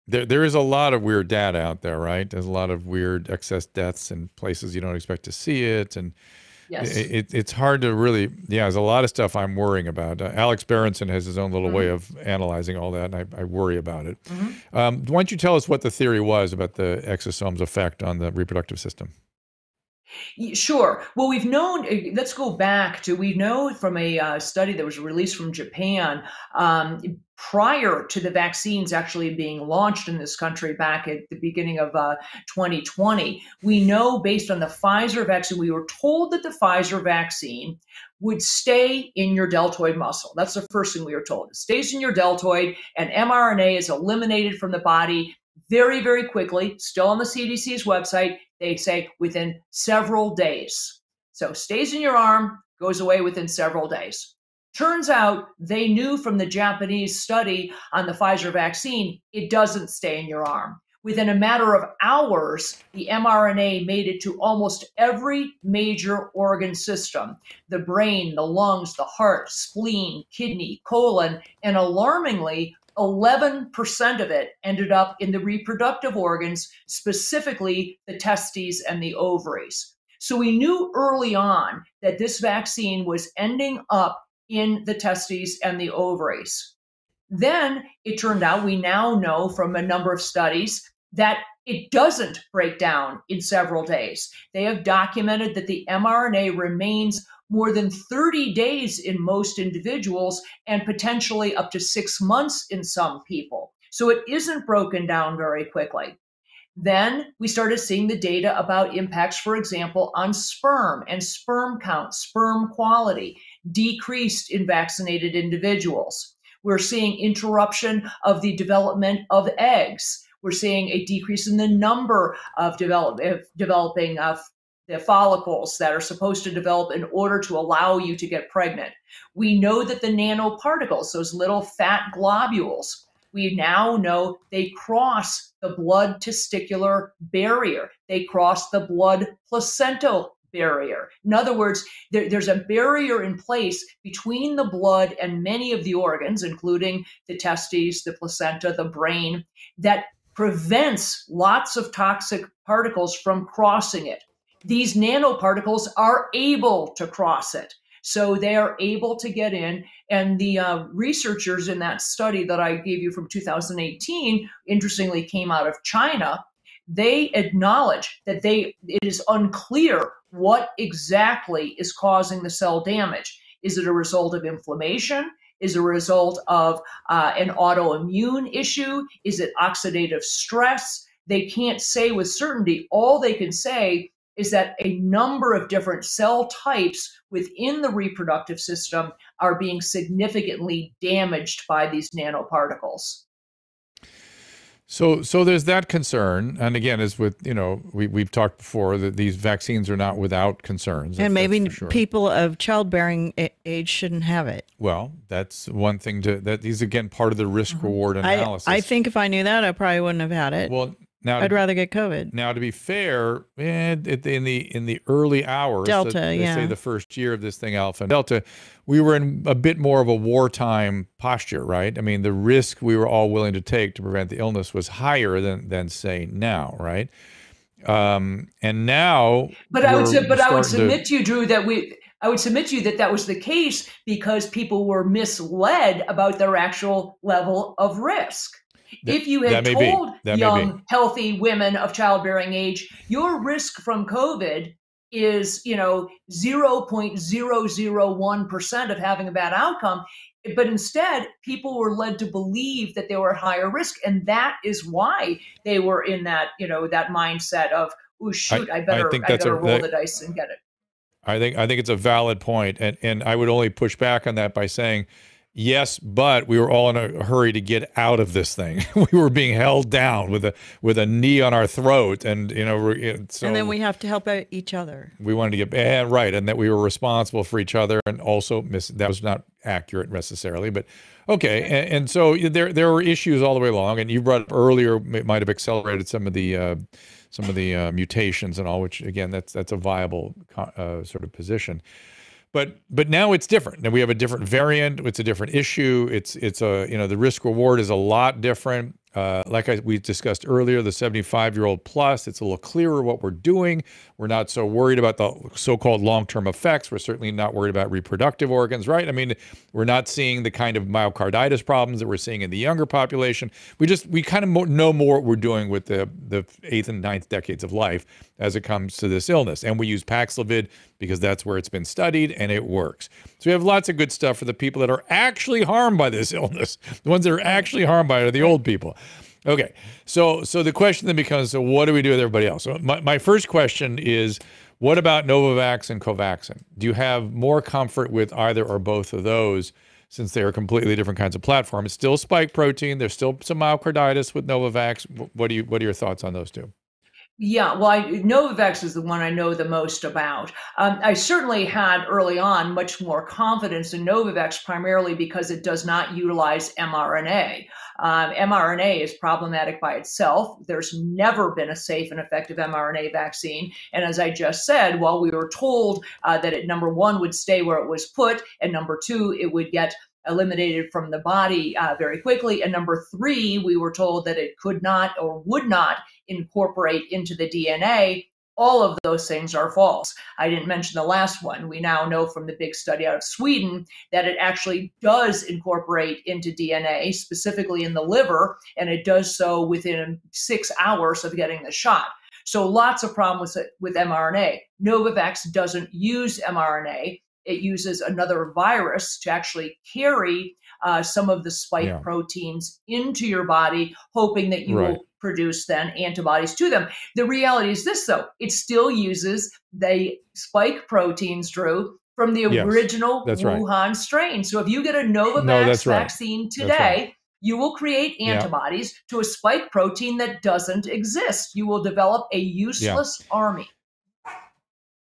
There, there is a lot of weird data out there, right? There's a lot of weird excess deaths in places you don't expect to see it, and yes. it, it, it's hard to really, yeah, there's a lot of stuff I'm worrying about. Uh, Alex Berenson has his own little mm-hmm. way of analyzing all that, and I, I worry about it. Mm-hmm. um, why don't you tell us what the theory was about the exosomes' effect on the reproductive system? Sure. Well, we've known, let's go back to, we know from a uh, study that was released from Japan um, prior to the vaccines actually being launched in this country back at the beginning of uh, twenty twenty. We know based on the Pfizer vaccine, we were told that the Pfizer vaccine would stay in your deltoid muscle. That's the first thing we were told. It stays in your deltoid and m R N A is eliminated from the body very, very quickly, still on the C D C's website. They say within several days. So stays in your arm, goes away within several days. Turns out they knew from the Japanese study on the Pfizer vaccine, it doesn't stay in your arm. Within a matter of hours, the m R N A made it to almost every major organ system, the brain, the lungs, the heart, spleen, kidney, colon, and alarmingly, eleven percent of it ended up in the reproductive organs, specifically the testes and the ovaries. So we knew early on that this vaccine was ending up in the testes and the ovaries. Then it turned out, we now know from a number of studies that it doesn't break down in several days. They have documented that the mRNA remains more than thirty days in most individuals and potentially up to six months in some people. So it isn't broken down very quickly. Then we started seeing the data about impacts, for example, on sperm and sperm count, sperm quality decreased in vaccinated individuals. We're seeing interruption of the development of eggs. We're seeing a decrease in the number of develop, of developing of the follicles that are supposed to develop in order to allow you to get pregnant. We know that the nanoparticles, those little fat globules, we now know they cross the blood testicular barrier. They cross the blood placental barrier. In other words, there, there's a barrier in place between the blood and many of the organs, including the testes, the placenta, the brain, that prevents lots of toxic particles from crossing it. These nanoparticles are able to cross it. So they are able to get in. And the uh, researchers in that study that I gave you from two thousand eighteen, interestingly, came out of China. They acknowledge that they it is unclear what exactly is causing the cell damage. Is it a result of inflammation? Is it a result of uh, an autoimmune issue? Is it oxidative stress? They can't say with certainty. All they can say is that a number of different cell types within the reproductive system are being significantly damaged by these nanoparticles. So, so there's that concern. And again, as with, you know, we, we've talked before that these vaccines are not without concerns. And maybe sure. people of childbearing age shouldn't have it. Well, that's one thing to, that these, again, part of the risk reward analysis. I, I think if I knew that, I probably wouldn't have had it. Well, Now, I'd rather get COVID. Now, to be fair, in the in the early hours, Delta, the, they yeah. say the first year of this thing, Alpha and Delta, we were in a bit more of a wartime posture, right? I mean, the risk we were all willing to take to prevent the illness was higher than than say now, right? Um, and now, but I would say, but I would submit to, to you, Drew, that we. I would submit to you that that was the case because people were misled about their actual level of risk. If you had told young, healthy women of childbearing age, your risk from COVID is, you know, zero point zero zero one percent of having a bad outcome. But instead, people were led to believe that they were at higher risk. And that is why they were in that, you know, that mindset of, oh, shoot, I, I better, I think I better a, roll that, the dice and get it. I think I think it's a valid point. And, and I would only push back on that by saying, yes, but we were all in a hurry to get out of this thing. We were being held down with a with a knee on our throat, and you know, so and then we have to help out each other. We wanted to get eh, right, and that we were responsible for each other, and also miss, that was not accurate necessarily, but okay. And, and so there there were issues all the way along, and you brought up earlier it might have accelerated some of the uh, some of the uh, mutations and all, which again, that's that's a viable uh, sort of position. But but now it's different. Now we have a different variant. It's a different issue. It's it's a you know the risk reward is a lot different. Uh, like I, we discussed earlier, the seventy-five year old plus. It's a little clearer what we're doing. We're not so worried about the so-called long-term effects. We're certainly not worried about reproductive organs, right? I mean, we're not seeing the kind of myocarditis problems that we're seeing in the younger population. We just we kind of more, know more what we're doing with the the eighth and ninth decades of life as it comes to this illness. And we use Paxlovid because that's where it's been studied and it works. So we have lots of good stuff for the people that are actually harmed by this illness. The ones that are actually harmed by it are the old people. Okay, so so the question then becomes, so what do we do with everybody else? So my, my first question is, what about Novavax and Covaxin? Do you have more comfort with either or both of those since they are completely different kinds of platforms? It's still spike protein. There's still some myocarditis with Novavax. What do you what are your thoughts on those two? Yeah, well, I, Novavax is the one I know the most about. Um, I certainly had early on much more confidence in Novavax, primarily because it does not utilize mRNA. Um, mRNA is problematic by itself. There's never been a safe and effective mRNA vaccine. And as I just said, while we were told uh, that it, number one, would stay where it was put, and number two, it would get eliminated from the body uh, very quickly. And number three, we were told that it could not or would not incorporate into the D N A. All of those things are false. I didn't mention the last one. We now know from the big study out of Sweden that it actually does incorporate into D N A, specifically in the liver, and it does so within six hours of getting the shot. So lots of problems with, with mRNA. Novavax doesn't use mRNA. It uses another virus to actually carry uh, some of the spike yeah. proteins into your body, hoping that you right. will produce then antibodies to them. The reality is this, though. It still uses the spike proteins, Drew, from the yes, original Wuhan right. strain. So if you get a Novavax no, right. vaccine today, right. you will create antibodies yeah. to a spike protein that doesn't exist. You will develop a useless yeah. army.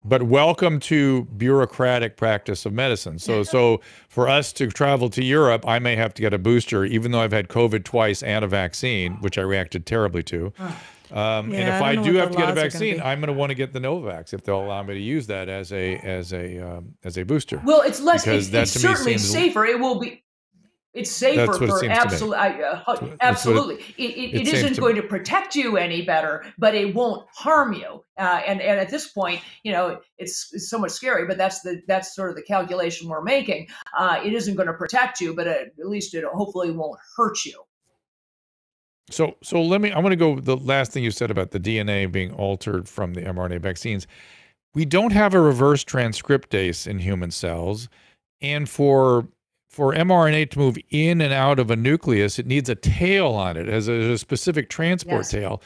But welcome to bureaucratic practice of medicine. So, so for us to travel to Europe, I may have to get a booster, even though I've had COVID twice and a vaccine, which I reacted terribly to. Um, yeah, and if I, I do have to get a vaccine, I'm going to want to get the Novavax if they'll allow me to use that as a as a um, as a booster. Well, it's less. Because it's, it's certainly safer. It will be. It's safer for it absolute, I, uh, absolutely. It, it, it, it isn't going to protect you any better, but it won't harm you. Uh, and, and at this point, you know, it's, it's so much scary, but that's the that's sort of the calculation we're making. Uh, it isn't going to protect you, but at least it hopefully won't hurt you. So, so let me, I want to go, the last thing you said about the D N A being altered from the mRNA vaccines. We don't have a reverse transcriptase in human cells, and for For mRNA to move in and out of a nucleus, it needs a tail on it, as a, a specific transport yes. tail.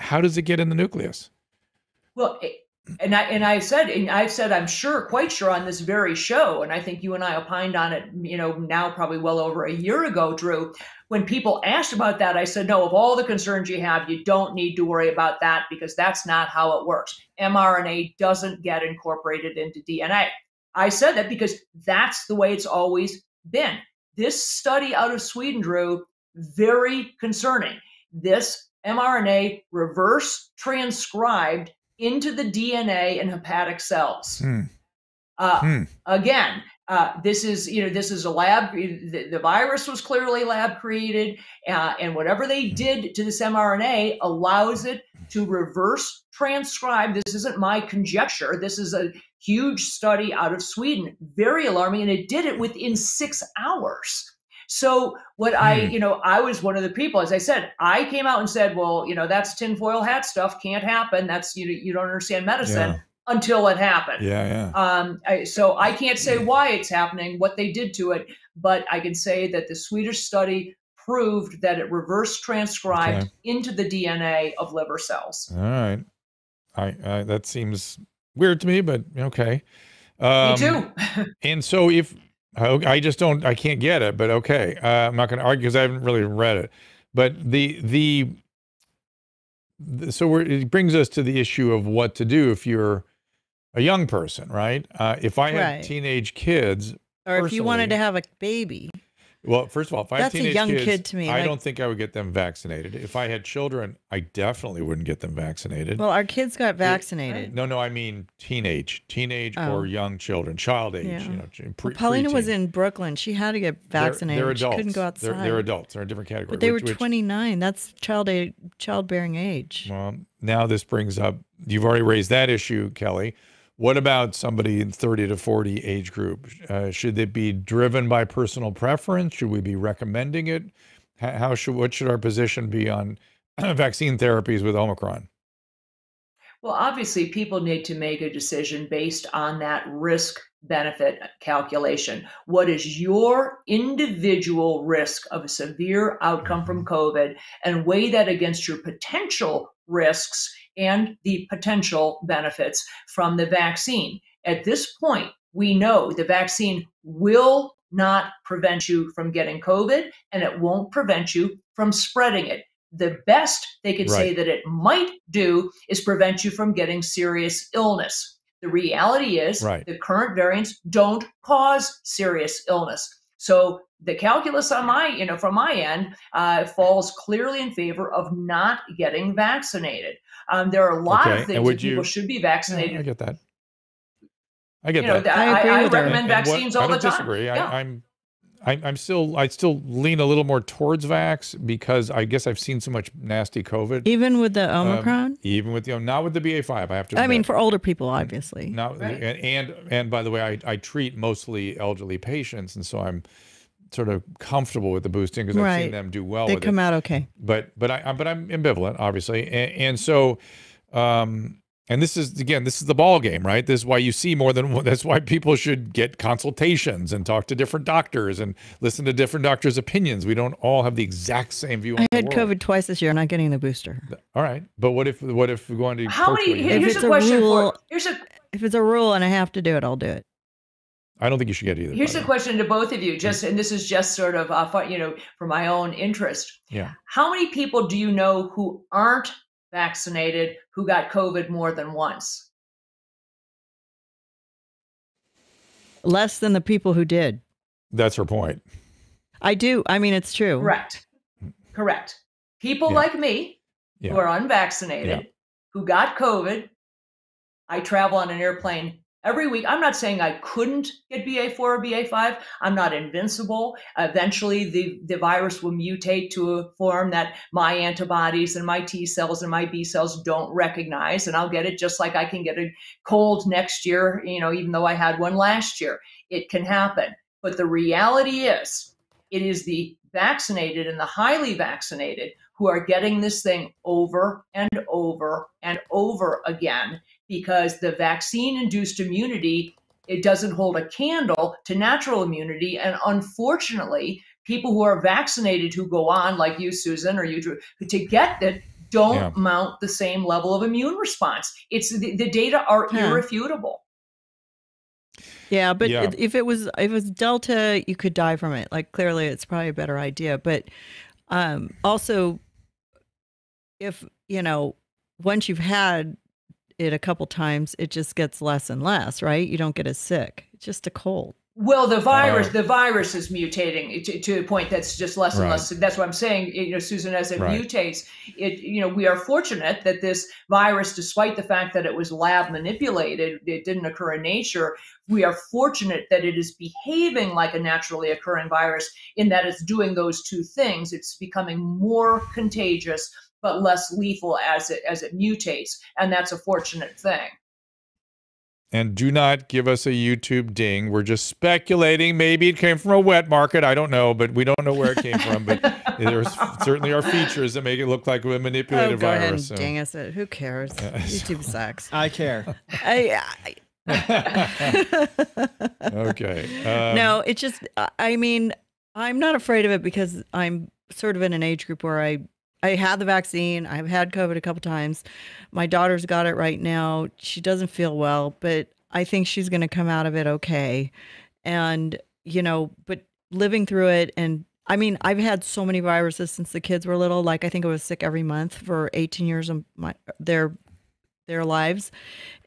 How does it get in the nucleus? Well, and I and I said, and I've said, I'm sure, quite sure, on this very show, and I think you and I opined on it, you know, now probably well over a year ago, Drew. When people asked about that, I said, no, of all the concerns you have, you don't need to worry about that because that's not how it works. mRNA doesn't get incorporated into D N A. I said that because that's the way it's always been. This study out of Sweden, Drew, very concerning. This mRNA reverse transcribed into the D N A in hepatic cells. Hmm. Uh, hmm. Again, uh, this is you know this is a lab. The, the virus was clearly lab created, uh, and whatever they did to this mRNA allows it to reverse transcribe. This isn't my conjecture. This is a huge study out of Sweden, very alarming, and it did it within six hours. So what mm. I, you know, I was one of the people, as I said, I came out and said, well, you know, that's tinfoil hat stuff, can't happen. That's, you know, you don't understand medicine yeah. until it happened. Yeah, yeah. Um, I, so I can't say why it's happening, what they did to it, but I can say that the Swedish study proved that it reverse transcribed okay. into the D N A of liver cells. All right. I, I that seems weird to me, but okay. Um, me too. And so if, I just don't, I can't get it, but okay. Uh, I'm not going to argue because I haven't really read it. But the, the, the so we're, it brings us to the issue of what to do if you're a young person, right? Uh, if I have right. teenage kids. Or if you wanted to have a baby. Well, first of all, if I have teenage kids, that's a young kid to me. I don't think I would get them vaccinated. If I had children, I definitely wouldn't get them vaccinated. Well, our kids got vaccinated. No, no, I mean teenage, teenage oh. or young children, child age. Yeah. You know, pre, well, Paulina was in Brooklyn. She had to get vaccinated. They're, they're adults. She couldn't go outside. They're, they're adults. They're a different category. But they which, were twenty-nine. Which, that's child age, childbearing age. Well, now this brings up, you've already raised that issue, Kelly. What about somebody in thirty to forty age group? Uh, should they be driven by personal preference? Should we be recommending it? How should, what should our position be on vaccine therapies with Omicron? Well, obviously people need to make a decision based on that risk benefit calculation. What is your individual risk of a severe outcome from COVID, and weigh that against your potential risks and the potential benefits from the vaccine. At this point, we know the vaccine will not prevent you from getting COVID, and it won't prevent you from spreading it. The best they could right. say that it might do is prevent you from getting serious illness. The reality is right. the current variants don't cause serious illness. So the calculus on my, you know, from my end uh, falls clearly in favor of not getting vaccinated. Um, there are a lot okay. of things that you, people should be vaccinated. Yeah, I get that. I get you know, that. I, I, I recommend and, and vaccines what, all I don't the time. Disagree. Yeah. I, I'm I, I'm still, I still lean a little more towards vax because I guess I've seen so much nasty COVID. Even with the Omicron? Um, even with the, not with the B A five, I have to admit. I mean, for older people, obviously. Not, right? and, and, and by the way, I, I treat mostly elderly patients, and so I'm sort of comfortable with the boosting because I've right. seen them do well they with it. They come out okay. But, but, I, but I'm ambivalent, obviously. And, and so... Um, And this is, again, this is the ball game, right? This is why you see more than one. That's why people should get consultations and talk to different doctors and listen to different doctors' opinions. We don't all have the exact same view on the world. I had COVID twice this year, not getting the booster. All right. But what if, what if we're going to... How many, here's a question for... Here's a, if it's a rule and I have to do it, I'll do it. I don't think you should get either. Here's a question to both of you, just, and this is just sort of, uh, you know, for my own interest. Yeah. How many people do you know who aren't vaccinated who got COVID more than once? Less than the people who did. That's her point. I do. I mean, it's true. Correct. Correct. People yeah. like me yeah. who are unvaccinated, yeah. who got COVID. I travel on an airplane every week. I'm not saying I couldn't get B A four or B A five. I'm not invincible. Eventually, the, the virus will mutate to a form that my antibodies and my T cells and my B cells don't recognize, and I'll get it just like I can get a cold next year, you know, even though I had one last year. It can happen. But the reality is, it is the vaccinated and the highly vaccinated who are getting this thing over and over and over again, because the vaccine-induced immunity, it doesn't hold a candle to natural immunity. And unfortunately, people who are vaccinated who go on, like you, Susan, or you, Drew, to get that, don't yeah. mount the same level of immune response. It's the, the data are yeah. irrefutable. Yeah, but yeah. if it was if it was Delta, you could die from it. Like, clearly, it's probably a better idea. But um, also, if, you know, once you've had it a couple times, it just gets less and less, right? You don't get as sick. It's just a cold. Well, the virus, uh, the virus is mutating to, to a point that's just less right. and less. That's what I'm saying, you know, Susan, as it right. mutates, it, you know, we are fortunate that this virus, despite the fact that it was lab manipulated, it didn't occur in nature. We are fortunate that it is behaving like a naturally occurring virus in that it's doing those two things. It's becoming more contagious but less lethal as it as it mutates, and that's a fortunate thing. And do not give us a YouTube ding. We're just speculating. Maybe it came from a wet market. I don't know, but we don't know where it came from. But there certainly are features that make it look like a manipulated oh, go virus. Ahead and so. Ding us it. Who cares? Uh, YouTube so. Sucks. I care. I, I... okay. Um, no, it's just. I mean, I'm not afraid of it because I'm sort of in an age group where I. I had the vaccine. I've had COVID a couple times. My daughter's got it right now. She doesn't feel well, but I think she's going to come out of it okay. And, you know, but living through it, and I mean, I've had so many viruses since the kids were little. Like, I think I was sick every month for eighteen years of my, their, their lives.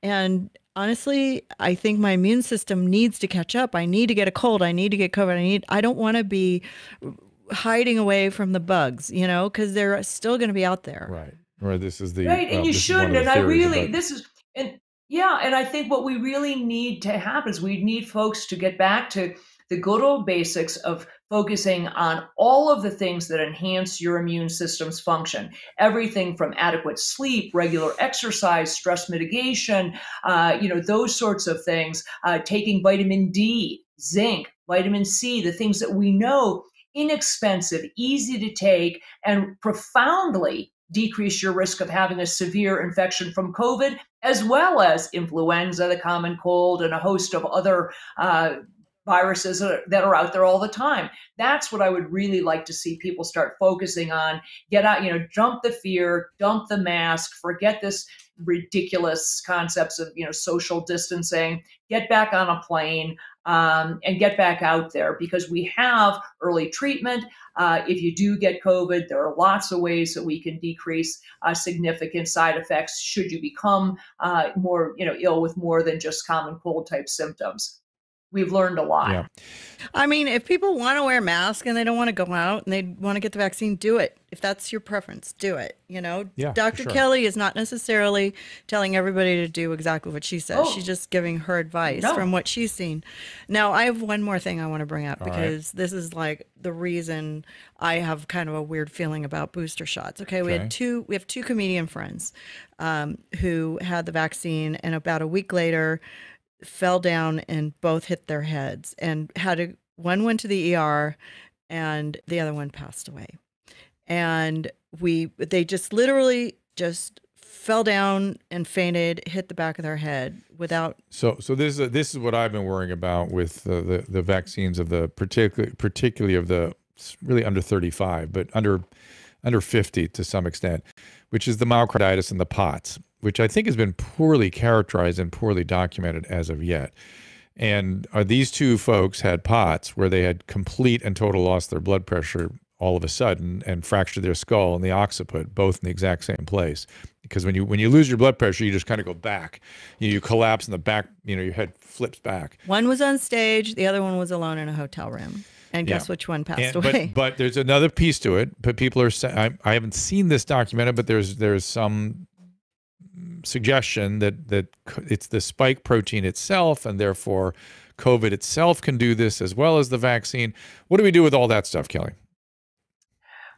And honestly, I think my immune system needs to catch up. I need to get a cold. I need to get COVID. I need, I don't want to be hiding away from the bugs, you know, because they're still going to be out there. Right. Or this is the right. And well, you shouldn't. And I really, about... this is, and yeah. And I think what we really need to happen is we need folks to get back to the good old basics of focusing on all of the things that enhance your immune system's function. Everything from adequate sleep, regular exercise, stress mitigation, uh, you know, those sorts of things, uh, taking vitamin D, zinc, vitamin C, the things that we know inexpensive, easy to take, and profoundly decrease your risk of having a severe infection from COVID, as well as influenza, the common cold, and a host of other uh, viruses that are out there all the time. That's what I would really like to see people start focusing on. Get out, you know, dump the fear, dump the mask, forget this ridiculous concepts of, you know, social distancing, get back on a plane, um, and get back out there, because we have early treatment. Uh, if you do get COVID, there are lots of ways that we can decrease uh, significant side effects should you become uh, more, you know, ill with more than just common cold type symptoms. we've learned a lot. Yeah. I mean, if people want to wear masks and they don't want to go out and they want to get the vaccine, do it. If that's your preference, do it. You know, yeah, Doctor Sure. Kelly is not necessarily telling everybody to do exactly what she says. Oh. She's just giving her advice no. from what she's seen. Now, I have one more thing I want to bring up All because right. this is like the reason I have kind of a weird feeling about booster shots. Okay, we okay. had two. We have two comedian friends um, who had the vaccine, and about a week later, fell down and both hit their heads and had a one went to the E R and the other one passed away. And we they just literally just fell down and fainted, hit the back of their head without. So so this is a, this is what I've been worrying about with the the, the vaccines of the particularly particularly of the really under thirty-five, but under under fifty to some extent, which is the myocarditis and the POTS, which I think has been poorly characterized and poorly documented as of yet. And uh, these two folks had POTS where they had complete and total loss of their blood pressure all of a sudden and fractured their skull and the occiput, both in the exact same place. Because when you when you lose your blood pressure, you just kind of go back. You, you collapse in the back, you know, your head flips back. One was on stage, the other one was alone in a hotel room. And guess yeah. which one passed and, away. But, but there's another piece to it. But people are saying, I, I haven't seen this documented, but there's there's some suggestion that that it's the spike protein itself, and therefore COVID itself can do this as well as the vaccine. What do we do with all that stuff, Kelly?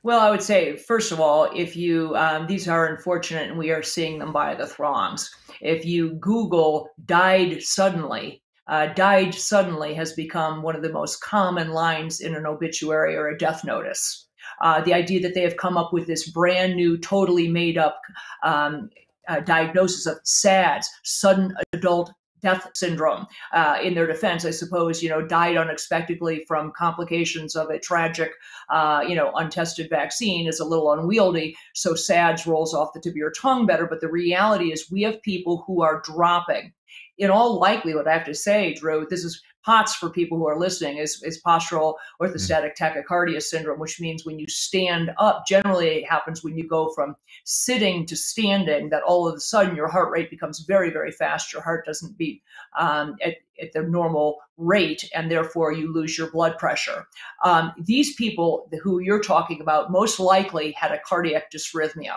Well, I would say, first of all, if you, um, these are unfortunate and we are seeing them by the throngs. If you Google died suddenly, uh, died suddenly has become one of the most common lines in an obituary or a death notice. Uh, the idea that they have come up with this brand new, totally made up um, Uh, diagnosis of SADS, sudden adult death syndrome. Uh, in their defense, I suppose, you know, died unexpectedly from complications of a tragic, uh, you know, untested vaccine is a little unwieldy. So SADS rolls off the tip of your tongue better. But the reality is we have people who are dropping. In all likelihood, I have to say, Drew, this is POTS for people who are listening, is, is postural orthostatic tachycardia syndrome, which means when you stand up, generally it happens when you go from sitting to standing, that all of a sudden your heart rate becomes very, very fast. Your heart doesn't beat um, at, at the normal rate, and therefore you lose your blood pressure. Um, these people who you're talking about most likely had a cardiac dysrhythmia.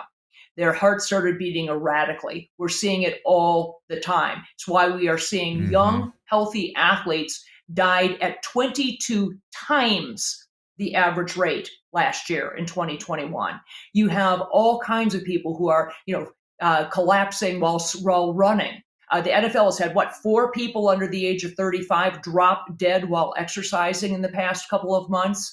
Their heart started beating erratically. We're seeing it all the time. It's why we are seeing mm-hmm. young, healthy athletes died at twenty-two times the average rate last year in twenty twenty-one. You have all kinds of people who are, you know, uh, collapsing while, while running. Uh, the N F L has had, what, four people under the age of thirty-five drop dead while exercising in the past couple of months.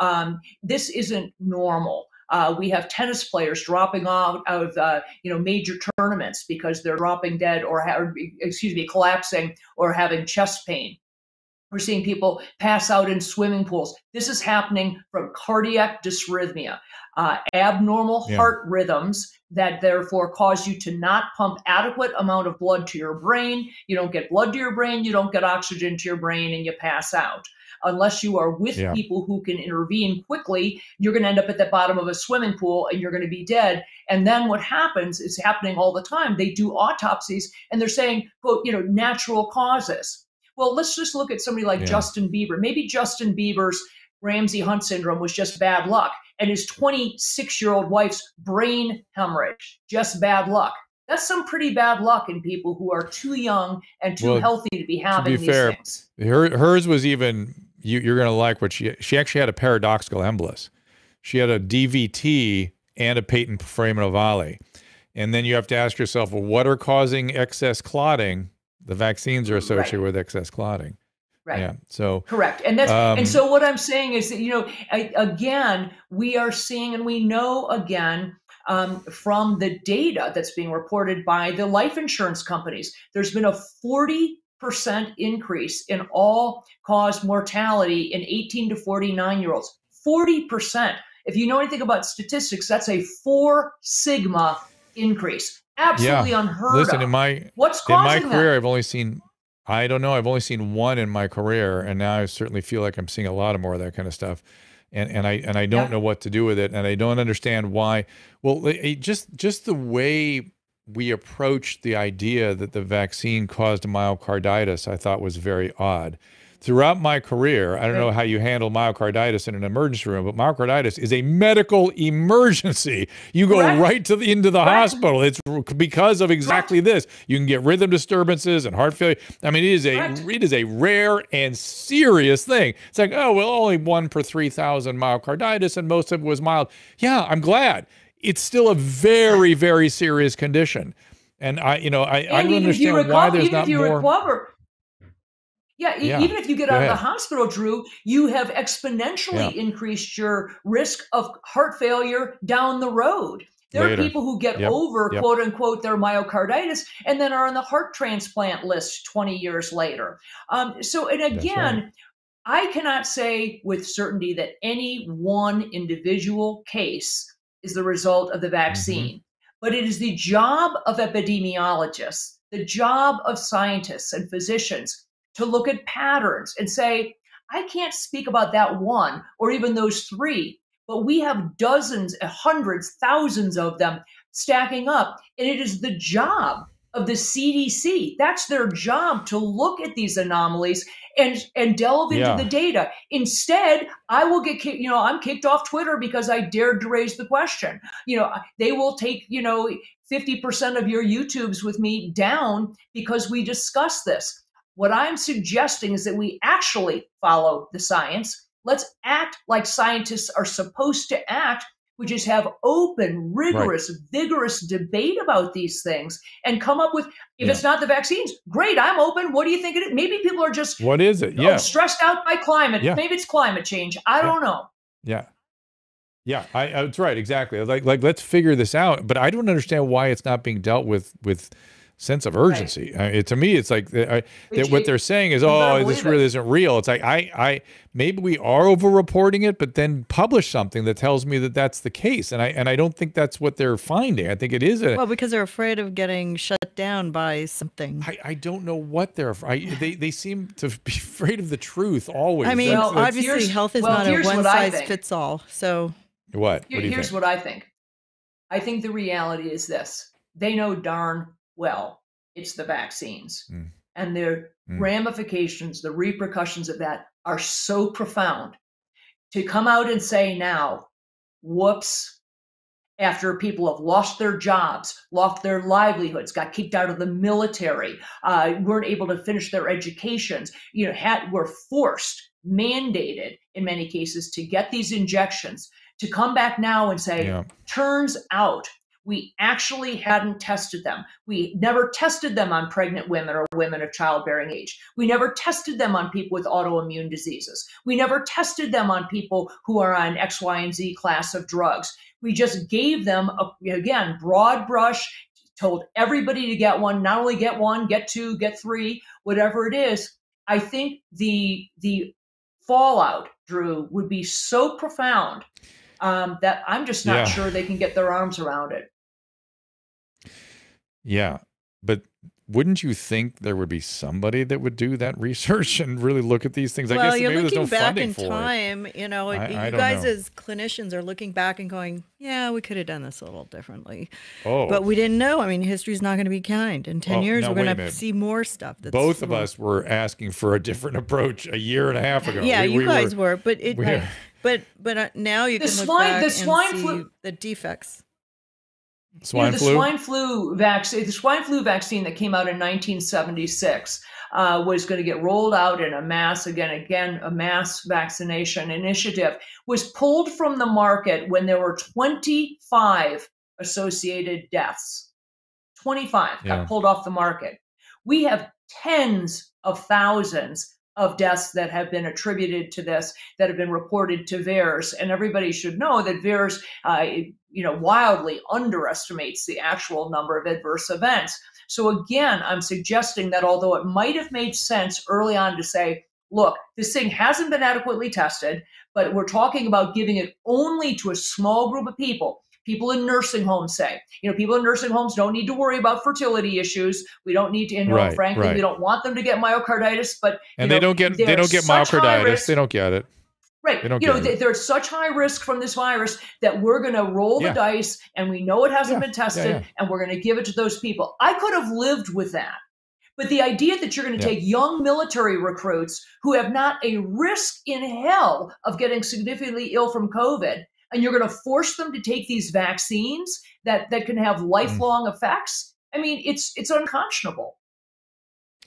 Um, this isn't normal. Uh, we have tennis players dropping out of uh, you know, major tournaments because they're dropping dead or, or excuse me, collapsing or having chest pain. We're seeing people pass out in swimming pools. This is happening from cardiac dysrhythmia, uh, abnormal yeah. heart rhythms that therefore cause you to not pump adequate amount of blood to your brain. You don't get blood to your brain, you don't get oxygen to your brain, and you pass out. Unless you are with yeah. people who can intervene quickly, you're going to end up at the bottom of a swimming pool and you're going to be dead. And then what happens is happening all the time. They do autopsies and they're saying, quote, you know, natural causes. Well, let's just look at somebody like yeah. Justin Bieber. Maybe Justin Bieber's Ramsey Hunt syndrome was just bad luck, and his twenty-six-year-old wife's brain hemorrhage, just bad luck. That's some pretty bad luck in people who are too young and too well, healthy to be having to be these fair, things. Her, hers was even, you, you're going to like what she, she actually had a paradoxical embolus. She had a D V T and a patent foramen ovale. And then you have to ask yourself, well, what are causing excess clotting? The vaccines are associated right. with excess clotting. Right. Yeah. So correct. And that's um, and so what I'm saying is that, you know, I, again, we are seeing and we know again um, from the data that's being reported by the life insurance companies, there's been a forty percent increase in all cause mortality in eighteen to forty-nine year olds. forty percent. If you know anything about statistics, that's a four sigma increase. Absolutely yeah. unheard Listen, of. Listen, in my what's causing in my career, that? I've only seen. I don't know. I've only seen one in my career, and now I certainly feel like I'm seeing a lot of more of that kind of stuff, and and I and I don't yeah. know what to do with it, and I don't understand why. Well, it, just just the way we approached the idea that the vaccine caused myocarditis, I thought was very odd. Throughout my career, I don't know how you handle myocarditis in an emergency room, but myocarditis is a medical emergency. You go right, right to the into the right. hospital. It's because of exactly right. this. You can get rhythm disturbances and heart failure. I mean, it is a right. it is a rare and serious thing. It's like, oh well, only one per three thousand myocarditis, and most of it was mild. Yeah, I'm glad. It's still a very very serious condition, and I you know I, I don't understand recover, why there's not more. Recover, Yeah, yeah, even if you get out of the hospital, Drew, you have exponentially yeah. increased your risk of heart failure down the road. There Later. are people who get yep. over, yep. quote unquote, their myocarditis and then are on the heart transplant list twenty years later. Um, so, and again, right. I cannot say with certainty that any one individual case is the result of the vaccine, mm-hmm. but it is the job of epidemiologists, the job of scientists and physicians to look at patterns and say, I can't speak about that one or even those three, but we have dozens, hundreds, thousands of them stacking up. And it is the job of the C D C. That's their job, to look at these anomalies and, and delve into yeah. the data. Instead, I will get kicked, you know, I'm kicked off Twitter because I dared to raise the question. You know, they will take, you know, fifty percent of your YouTubes with me down because we discussed this. What I'm suggesting is that we actually follow the science. Let's act like scientists are supposed to act, which is have open, rigorous, right. vigorous debate about these things and come up with, if yeah. it's not the vaccines, great, I'm open. What do you think it is? Maybe people are just what is it? Yeah. oh, stressed out by climate. Yeah. Maybe it's climate change. I yeah. don't know. Yeah. Yeah, I, I, that's right. Exactly. Like, like, let's figure this out. But I don't understand why it's not being dealt with with sense of urgency. Right. I mean, it, to me, it's like the, I, that what they're saying is, oh, this really it. isn't real. It's like, I, I, maybe we are over reporting it, but then publish something that tells me that that's the case. And I, and I don't think that's what they're finding. I think it is. A, well, because they're afraid of getting shut down by something. I, I don't know what they're afraid. I, they, they seem to be afraid of the truth always. I mean, that's, well, that's, obviously health is well, not a one size fits all. So what? Here, what here's think? what I think. I think the reality is this. They know darn well, it's the vaccines mm. and their mm. ramifications, the repercussions of that are so profound. To come out and say now, whoops, after people have lost their jobs, lost their livelihoods, got kicked out of the military, uh, weren't able to finish their educations, you know, had, were forced, mandated in many cases to get these injections, to come back now and say, yeah. turns out, we actually hadn't tested them. We never tested them on pregnant women or women of childbearing age. We never tested them on people with autoimmune diseases. We never tested them on people who are on X, Y, and Z class of drugs. We just gave them, a, again, broad brush, told everybody to get one, not only get one, get two, get three, whatever it is. I think the, the fallout, Drew, would be so profound um, that I'm just not yeah. sure they can get their arms around it. Yeah, but wouldn't you think there would be somebody that would do that research and really look at these things? Well, I guess you're maybe looking there's no back in time. It. You know, I, you I guys know. as clinicians are looking back and going, "Yeah, we could have done this a little differently." Oh, but we didn't know. I mean, history's not going to be kind. In ten well, years, no, we're going to see more stuff. That's Both more. of us were asking for a different approach a year and a half ago. Yeah, we, you we guys were, were, but it, we, I, but but now you the can look swine, back the swine and see the defects. Swine you know, the flu? swine flu vaccine, the swine flu vaccine that came out in nineteen seventy-six uh, was going to get rolled out in a mass, again, again, a mass vaccination initiative, was pulled from the market when there were twenty-five associated deaths. twenty-five yeah. got pulled off the market. We have tens of thousands of deaths that have been attributed to this, that have been reported to V A E R S. And everybody should know that V A E R S, uh, you know, wildly underestimates the actual number of adverse events. So again, I'm suggesting that although it might have made sense early on to say, look, this thing hasn't been adequately tested, but we're talking about giving it only to a small group of people. People in nursing homes say, you know, people in nursing homes don't need to worry about fertility issues. We don't need to, you know, right, frankly, right. we don't want them to get myocarditis, but and you know, they don't get they don't get myocarditis. They don't get it. Right. They don't you know, th there's such high risk from this virus that we're going to roll yeah. the dice, and we know it hasn't yeah. been tested, yeah, yeah. and we're going to give it to those people. I could have lived with that. But the idea that you're going to yeah. take young military recruits who have not a risk in hell of getting significantly ill from COVID, and you're going to force them to take these vaccines that, that can have lifelong mm. effects, I mean, it's it's unconscionable.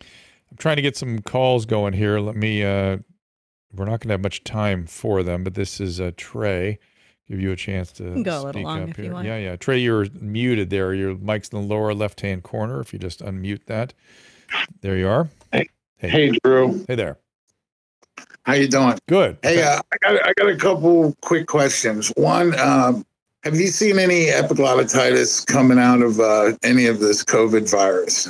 I'm trying to get some calls going here. Let me, uh, we're not going to have much time for them, but this is uh, Trey. Give you a chance to go a little long if you want. Yeah, yeah. Trey, you're muted there. Your mic's in the lower left-hand corner. If you just unmute that, there you are. Hey, hey, hey Drew. Hey there. How you doing? Good. Hey, uh, I got I got a couple quick questions. One, um, have you seen any epiglottitis coming out of uh, any of this COVID virus?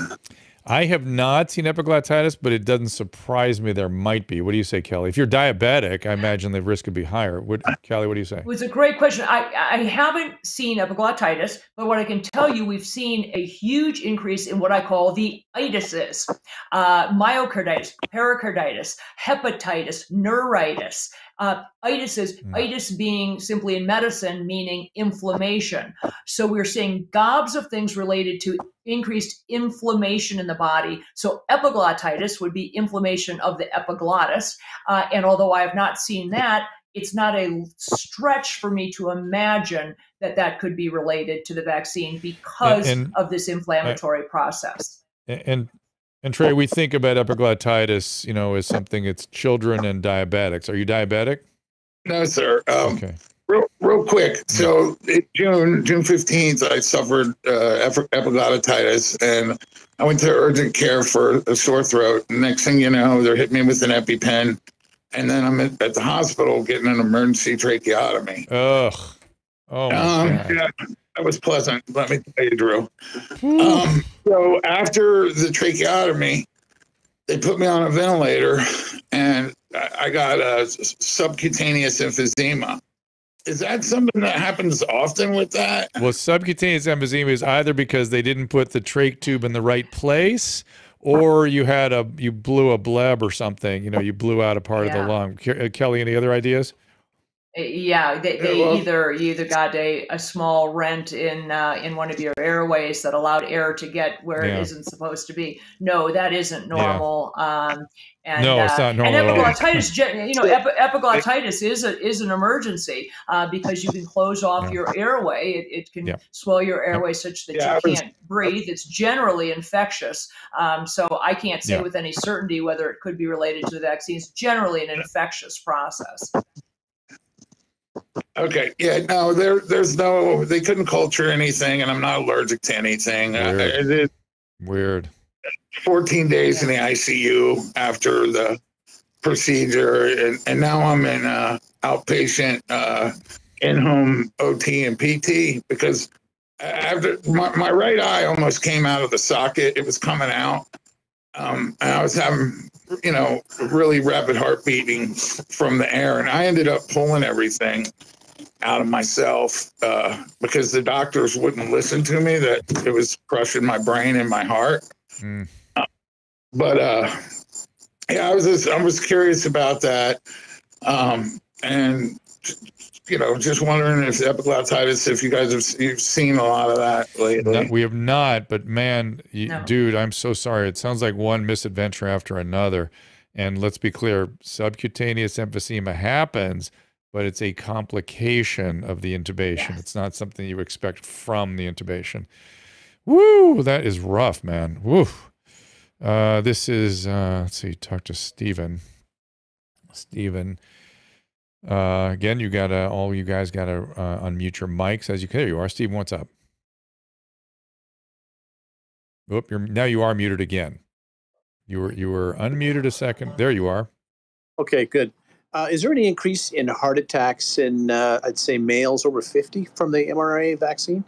I have not seen epiglottitis, but it doesn't surprise me there might be. What do you say, Kelly? If you're diabetic, I imagine the risk could be higher. What, Kelly, what do you say? It was a great question. I, I haven't seen epiglottitis, but what I can tell you, we've seen a huge increase in what I call the itises, uh, myocarditis, pericarditis, hepatitis, neuritis. Uh, itis is, mm. itis being simply in medicine, meaning inflammation. So we're seeing gobs of things related to increased inflammation in the body. So epiglottitis would be inflammation of the epiglottis. Uh, and although I have not seen that, it's not a stretch for me to imagine that that could be related to the vaccine because and, and, of this inflammatory uh, process. And, and And Trey, we think about epiglottitis, you know, as something it's children and diabetics. Are you diabetic? No, sir. Um, okay. Real, real quick. So in June, June fifteenth, I suffered uh, epiglottitis, and I went to urgent care for a sore throat. Next thing you know, they're hitting me with an EpiPen, and then I'm at the hospital getting an emergency tracheotomy. Ugh. Oh, um, yeah, that was pleasant. Let me tell you, Drew. Um, so after the tracheotomy, they put me on a ventilator, and I got a subcutaneous emphysema. Is that something that happens often with that? Well, subcutaneous emphysema is either because they didn't put the trach tube in the right place, or you had a you blew a bleb or something. You know, you blew out a part yeah. of the lung. Ke- Kelly, any other ideas? Yeah, they, they well, either you either got a, a small rent in uh, in one of your airways that allowed air to get where yeah. it isn't supposed to be. No, that isn't normal. Yeah. Um, and, no, uh, it's not normal. And epiglottitis, you know, epi epiglottitis is a, is an emergency uh, because you can close off yeah. your airway. It, it can yeah. swell your airway yeah. such that yeah, you was, can't breathe. It's generally infectious. Um, so I can't say yeah. with any certainty whether it could be related to the vaccine. It's generally an infectious process. Okay. Yeah. No. There. There's no. They couldn't culture anything, and I'm not allergic to anything. Weird. Uh, it, Weird. Fourteen days yeah. in the I C U after the procedure, and, and now I'm in uh, outpatient, uh, in-home O T and P T because after my, my right eye almost came out of the socket. It was coming out, um, and I was having. you know, really rapid heart beating from the air. And I ended up pulling everything out of myself uh, because the doctors wouldn't listen to me, that it was crushing my brain and my heart. Mm. Uh, but uh, yeah, I was, just, I was curious about that. Um, and, you know, just wondering if epiglottitis, if you guys have you've seen a lot of that lately. No, we have not, but man, you, no. dude, I'm so sorry. It sounds like one misadventure after another. And let's be clear, subcutaneous emphysema happens, but it's a complication of the intubation. Yes. It's not something you expect from the intubation. Woo, that is rough, man. Woo. Uh, this is, uh, let's see, talk to Stephen. Stephen. Uh, again, you gotta, all you guys gotta, uh, unmute your mics as you can. There you are. Steve, what's up? Oop, you're, now you are muted again. You were, you were unmuted a second. There you are. Okay, good. Uh, is there any increase in heart attacks in, uh, I'd say males over fifty from the mRNA vaccine?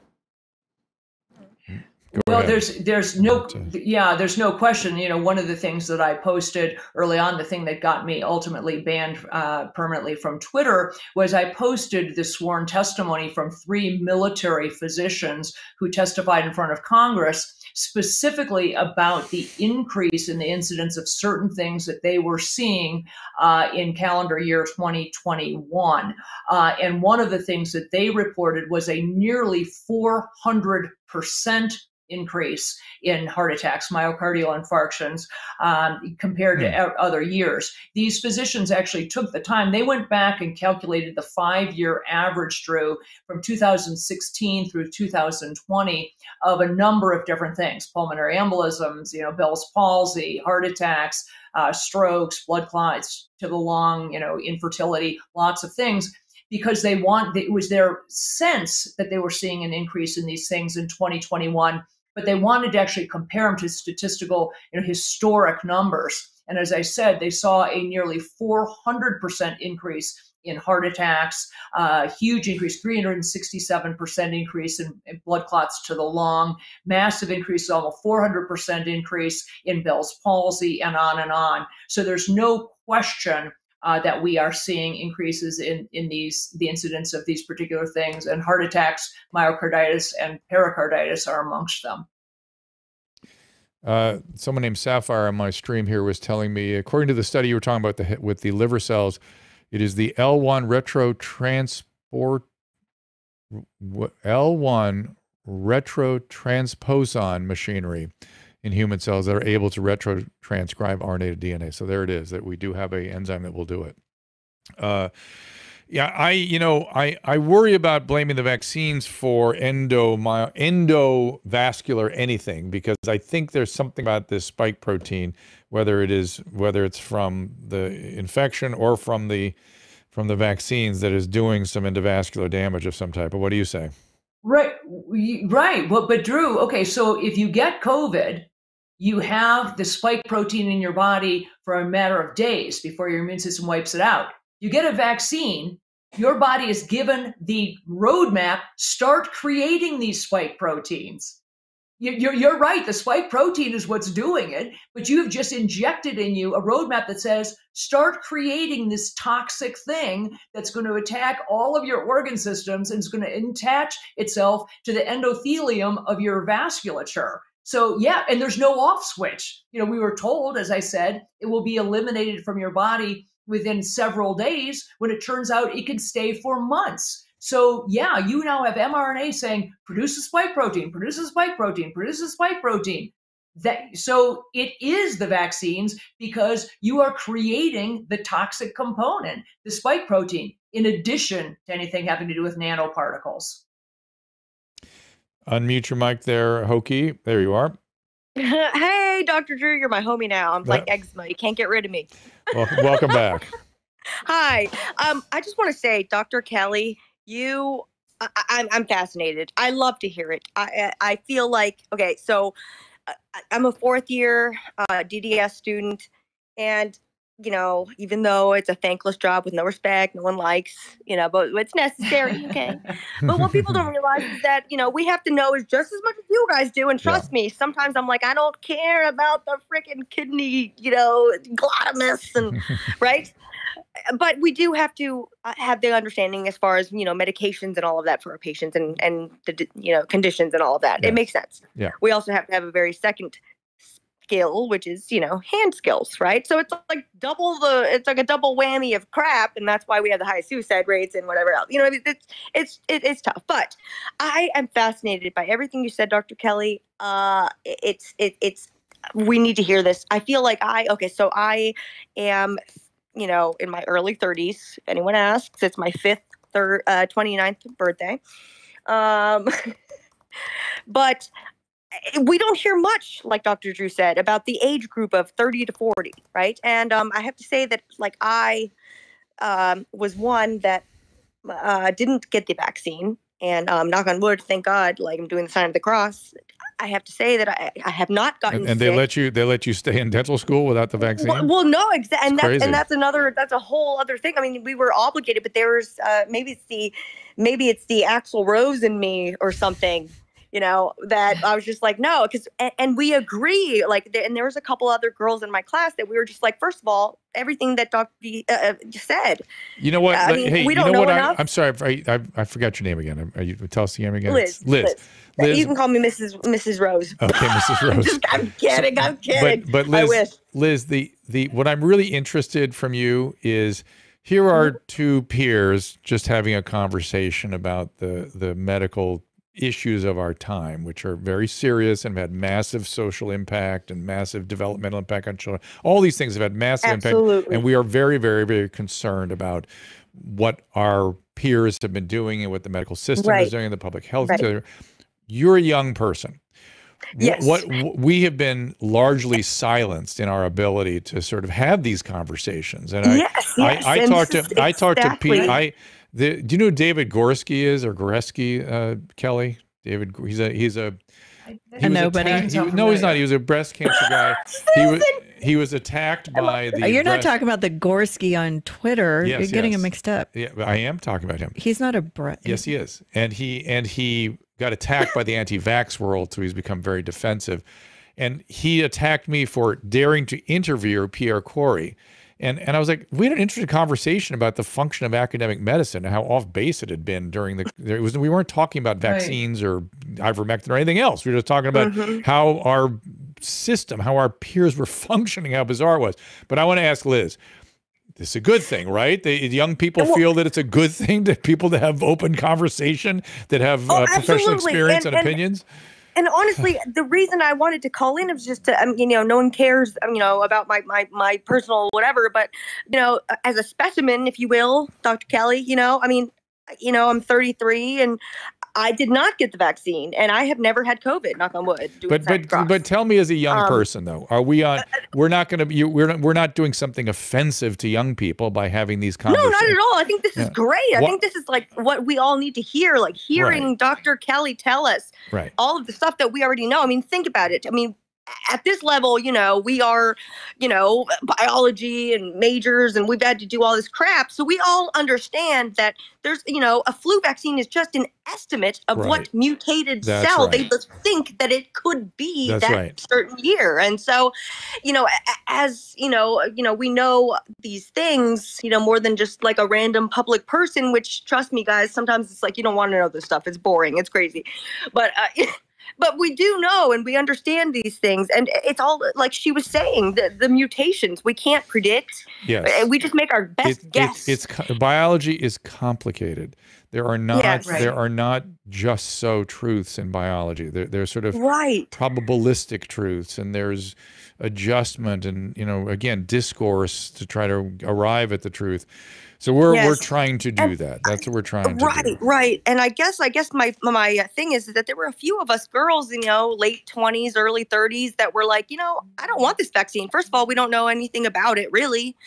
Go well, ahead. there's there's no yeah, there's no question. You know, one of the things that I posted early on, the thing that got me ultimately banned uh, permanently from Twitter, was I posted the sworn testimony from three military physicians who testified in front of Congress specifically about the increase in the incidence of certain things that they were seeing uh, in calendar year twenty twenty-one. Uh, and one of the things that they reported was a nearly four hundred percent increase in heart attacks, myocardial infarctions, um, compared yeah. to other years. These physicians actually took the time. They went back and calculated the five-year average, Drew, from two thousand sixteen through two thousand twenty of a number of different things: pulmonary embolisms, you know, Bell's palsy, heart attacks, uh, strokes, blood clots to the lung, you know, infertility, lots of things. Because they want, it was their sense that they were seeing an increase in these things in twenty twenty-one, but they wanted to actually compare them to statistical, you know, historic numbers. And as I said, they saw a nearly four hundred percent increase in heart attacks, a uh, huge increase, three hundred sixty-seven percent increase in, in blood clots to the lung, massive increase, almost four hundred percent increase in Bell's palsy, and on and on. So there's no question Uh, that we are seeing increases in, in these, the incidence of these particular things, and heart attacks, myocarditis, and pericarditis are amongst them. Uh, someone named Sapphire on my stream here was telling me, according to the study you were talking about the, with the liver cells, it is the L one retrotransport, L one retrotransposon machinery in human cells that are able to retrotranscribe R N A to D N A. So there it is, that we do have a enzyme that will do it. Uh, yeah, I, you know, I, I worry about blaming the vaccines for endo, my, endovascular anything, because I think there's something about this spike protein, whether it is, whether it's from the infection or from the, from the vaccines, that is doing some endovascular damage of some type. But what do you say? Right, right. Well, but Drew, okay, so if you get COVID, you have the spike protein in your body for a matter of days before your immune system wipes it out. You get a vaccine, your body is given the roadmap, start creating these spike proteins. You're, you're right, the spike protein is what's doing it, but you've just injected in you a roadmap that says, start creating this toxic thing that's going to attack all of your organ systems and is going to attach itself to the endothelium of your vasculature. So yeah, and there's no off switch. You know, we were told, as I said, it will be eliminated from your body within several days, when it turns out it can stay for months. So yeah, you now have mRNA saying, produce a spike protein, produce a spike protein, produce a spike protein. That, so it is the vaccines, because you are creating the toxic component, the spike protein, in addition to anything having to do with nanoparticles. Unmute your mic there, Hokie. There you are. Hey, Doctor Drew, you're my homie now. I'm like eczema. You can't get rid of me. Well, welcome back. Hi. Um, I just want to say, Doctor Kelly, You, I, I'm fascinated. I love to hear it. I, I feel like, okay, so I'm a fourth year uh, D D S student, and, you know, even though it's a thankless job with no respect, no one likes, you know, but it's necessary, okay? But what people don't realize is that, you know, we have to know is just as much as you guys do, and trust yeah. me, sometimes I'm like, I don't care about the freaking kidney, you know, glottis, and, right? But we do have to have the understanding as far as, you know, medications and all of that for our patients, and, and the, you know, conditions and all of that. Yeah. It makes sense. Yeah. We also have to have a very second skill, which is, you know, hand skills, right? So it's like double the, it's like a double whammy of crap. And that's why we have the high suicide rates and whatever else, you know, it's, it's, it, it's tough, but I am fascinated by everything you said, Doctor Kelly. Uh, it's, it, it's, we need to hear this. I feel like I, okay, so I am, you know, in my early thirties, if anyone asks, it's my fifth, third, uh, twenty-ninth birthday. Um, but we don't hear much, like Doctor Drew said, about the age group of thirty to forty, right? And um, I have to say that, like, I um, was one that uh, didn't get the vaccine. And um, knock on wood, thank God, like, I'm doing the sign of the cross. I have to say that I, I have not gotten and, and sick. they let you they let you stay in dental school without the vaccine. Well, well no, exactly, and that's and that's another that's a whole other thing. I mean, we were obligated, but there was uh, maybe it's the maybe it's the Axl Rose in me or something, you know, that I was just like no, because and, and we agree like and there was a couple other girls in my class that we were just like, first of all, everything that Doctor B uh, said. You know what? I mean, hey, we don't you know, know what? Enough. I, I'm sorry, I, I I forgot your name again. Are you tell us your name again? Liz. Liz. Liz. Liz. You can call me Missus Missus Rose. Okay, Missus Rose. I'm, just, I'm kidding. So, I'm kidding. But, but Liz, I wish. Liz, the the what I'm really interested from you is here are two peers just having a conversation about the the medical issues of our time, which are very serious and have had massive social impact and massive developmental impact on children. All these things have had massive Absolutely. impact. And we are very, very, very concerned about what our peers have been doing and what the medical system right. is doing and the public health. Right. You're a young person. Yes. What, what we have been largely silenced in our ability to sort of have these conversations. And I, yes, yes. I, I and talked to, exactly. I talked to Pete, I, the, do you know who David Goresky is, or Goresky, uh, Kelly? David, he's a, he's a, he was nobody. Attacked, he, no, he's not. He was a breast cancer guy. he was, he was attacked by the. You're breast, not talking about the Goresky on Twitter. Yes, You're yes. getting him mixed up. Yeah, I am talking about him. He's not a breast. Yes, he is. And he, and he. got attacked by the anti-vax world, so he's become very defensive. And he attacked me for daring to interview Pierre Corey. And, and I was like, we had an interesting conversation about the function of academic medicine and how off-base it had been during the, it was, we weren't talking about vaccines right. or ivermectin or anything else. We were just talking about mm-hmm. how our system, how our peers were functioning, how bizarre it was. But I want to ask Liz, it's a good thing, right? The young people well, feel that it's a good thing to people to have open conversation, that have oh, uh, professional experience and, and, and opinions. And honestly, the reason I wanted to call in is just to, um, you know, no one cares, um, you know, about my, my, my personal whatever, but, you know, as a specimen, if you will, Doctor Kelly, you know, I mean, you know, I'm thirty-three and I did not get the vaccine, and I have never had COVID. Knock on wood. But but but tell me, as a young um, person, though, are we on? We're not going to. We're not, we're not doing something offensive to young people by having these conversations. No, not at all. I think this yeah. is great. I what, think this is like what we all need to hear. Like hearing right. Doctor Kelly tell us right. all of the stuff that we already know. I mean, think about it. I mean, at this level, you know, we are, you know, biology and majors, and we've had to do all this crap. So we all understand that there's, you know, a flu vaccine is just an estimate of right. what mutated That's cell right. they just think that it could be That's that right. certain year. And so, you know, as, you know, you know, we know these things, you know, more than just like a random public person, which, trust me, guys, sometimes it's like, you don't want to know this stuff. It's boring. It's crazy. But, uh, But we do know and we understand these things. And it's all, like she was saying, the, the mutations we can't predict. Yes. We just make our best it, guess. It, it's, biology is complicated. There are not yeah, right. there are not just so truths in biology. There, there's sort of right. probabilistic truths, and there's adjustment and, you know, again, discourse to try to arrive at the truth. So we're yes. we're trying to do and that. That's what we're trying to right, do. Right, right. And I guess I guess my my thing is that there were a few of us girls, you know, late twenties, early thirties, that were like, you know, I don't want this vaccine. First of all, we don't know anything about it, really.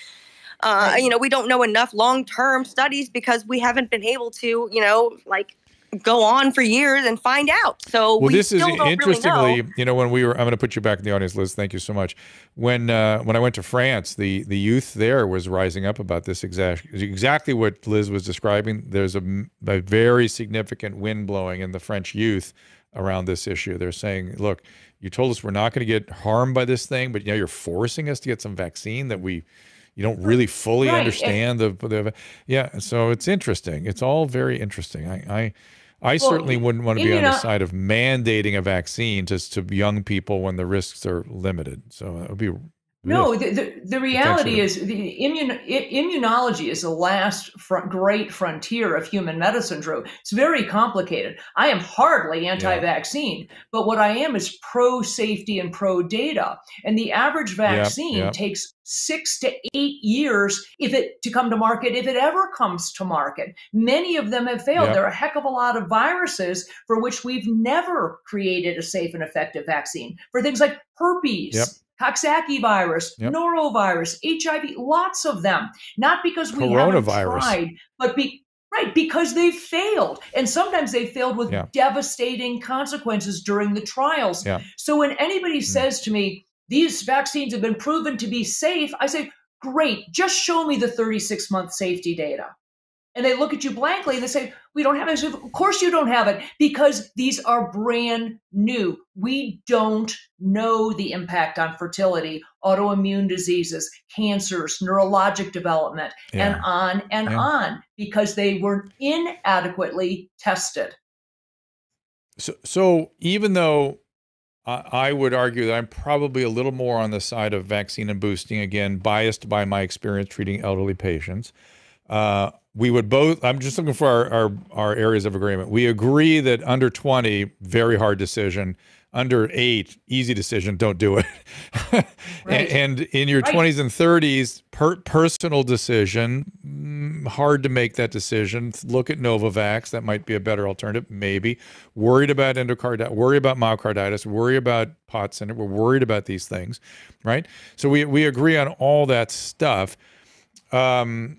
Uh, right. You know, we don't know enough long-term studies because we haven't been able to, you know, like go on for years and find out. So well, we this still is don't interestingly, really know. You know, when we were, I'm going to put you back in the audience, Liz. Thank you so much. When uh, when I went to France, the the youth there was rising up about this exact exactly what Liz was describing. There's a, a very significant wind blowing in the French youth around this issue. They're saying, look, you told us we're not going to get harmed by this thing, but you know, you're forcing us to get some vaccine that we. You don't really fully right. understand the, the, yeah. So it's interesting. It's all very interesting. I, I, I well, certainly wouldn't want to be on the side of mandating a vaccine just to young people when the risks are limited. So it would be no. The, the, the reality is the immune immunology is the last fr great frontier of human medicine. Drew, it's very complicated. I am hardly anti-vaccine, yeah. but what I am is pro-safety and pro-data. And the average vaccine yeah, yeah. takes six to eight years if it to come to market, if it ever comes to market. Many of them have failed. Yep. There are a heck of a lot of viruses for which we've never created a safe and effective vaccine. For things like herpes, yep. Coxsackie virus, yep. norovirus, H I V, lots of them. Not because we haven't tried, but be, right, because they've failed. And sometimes they failed with yeah. devastating consequences during the trials. Yeah. So when anybody mm. says to me, these vaccines have been proven to be safe, I say, great, just show me the thirty-six month safety data. And they look at you blankly and they say, we don't have it. Of course you don't have it, because these are brand new. We don't know the impact on fertility, autoimmune diseases, cancers, neurologic development, yeah. and on and yeah. on, because they were inadequately tested. So, so even though I would argue that I'm probably a little more on the side of vaccine and boosting, again, biased by my experience treating elderly patients. Uh, we would both, I'm just looking for our, our, our areas of agreement. We agree that under twenty, very hard decision. Under eight, easy decision, don't do it. Right. And, and in your right. twenties and thirties, per personal decision, hard to make that decision. Look at Novavax, that might be a better alternative, maybe. Worried about endocarditis, worry about myocarditis, worry about POTS syndrome, we're worried about these things, right? So we, we agree on all that stuff. Um,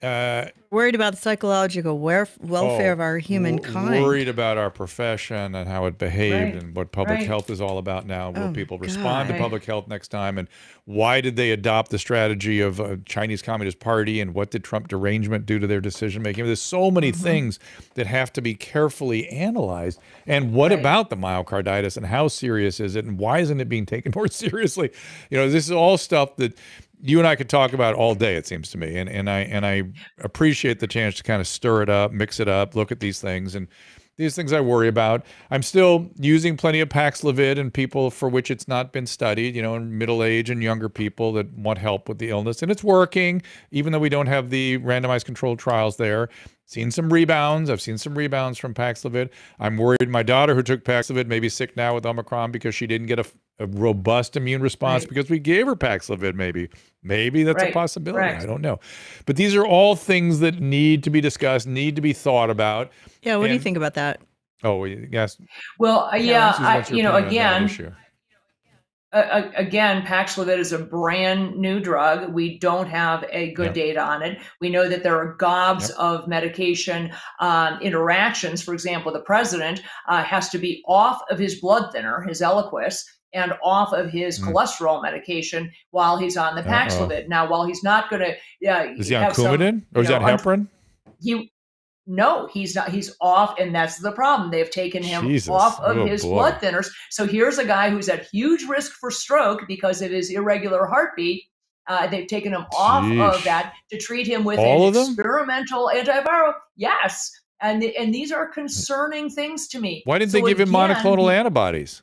uh, worried about the psychological welfare oh, of our humankind. Worried about our profession and how it behaved right. and what public right. health is all about now. Will oh people God. respond to public health next time? And why did they adopt the strategy of a Chinese Communist Party? And what did Trump derangement do to their decision making? There's so many mm-hmm. things that have to be carefully analyzed. And what right. about the myocarditis and how serious is it? And why isn't it being taken more seriously? You know, this is all stuff that you and I could talk about all day, it seems to me. And, and I, and I appreciate the chance to kind of stir it up, mix it up, look at these things. And these things I worry about. I'm still using plenty of Paxlovid and people for which it's not been studied, you know, in middle age and younger people that want help with the illness. And it's working, even though we don't have the randomized controlled trials there. Seen some rebounds. I've seen some rebounds from Paxlovid. I'm worried my daughter who took Paxlovid may be sick now with Omicron because she didn't get a, a robust immune response right. because we gave her Paxlovid maybe. Maybe that's right. a possibility. Right. I don't know. But these are all things that need to be discussed, need to be thought about. Yeah, what and, do you think about that? Oh, yes. Well, uh, yeah, I, you know, again, Uh, again, Paxlovid is a brand new drug. We don't have a good yep. data on it. We know that there are gobs yep. of medication um, interactions. For example, the president uh, has to be off of his blood thinner, his Eliquis, and off of his mm. cholesterol medication while he's on the Paxlovid. Uh -oh. Now, while he's not going to, uh, is he on Coumadin or is know, that heparin? He. No, he's not. He's off, and that's the problem. They've taken him Jesus. off of oh, his boy. blood thinners. So here's a guy who's at huge risk for stroke because of his irregular heartbeat. Uh, they've taken him off Jeez. of that to treat him with All an experimental antiviral. Yes, and the, and these are concerning things to me. Why didn't so they give again, him monoclonal antibodies?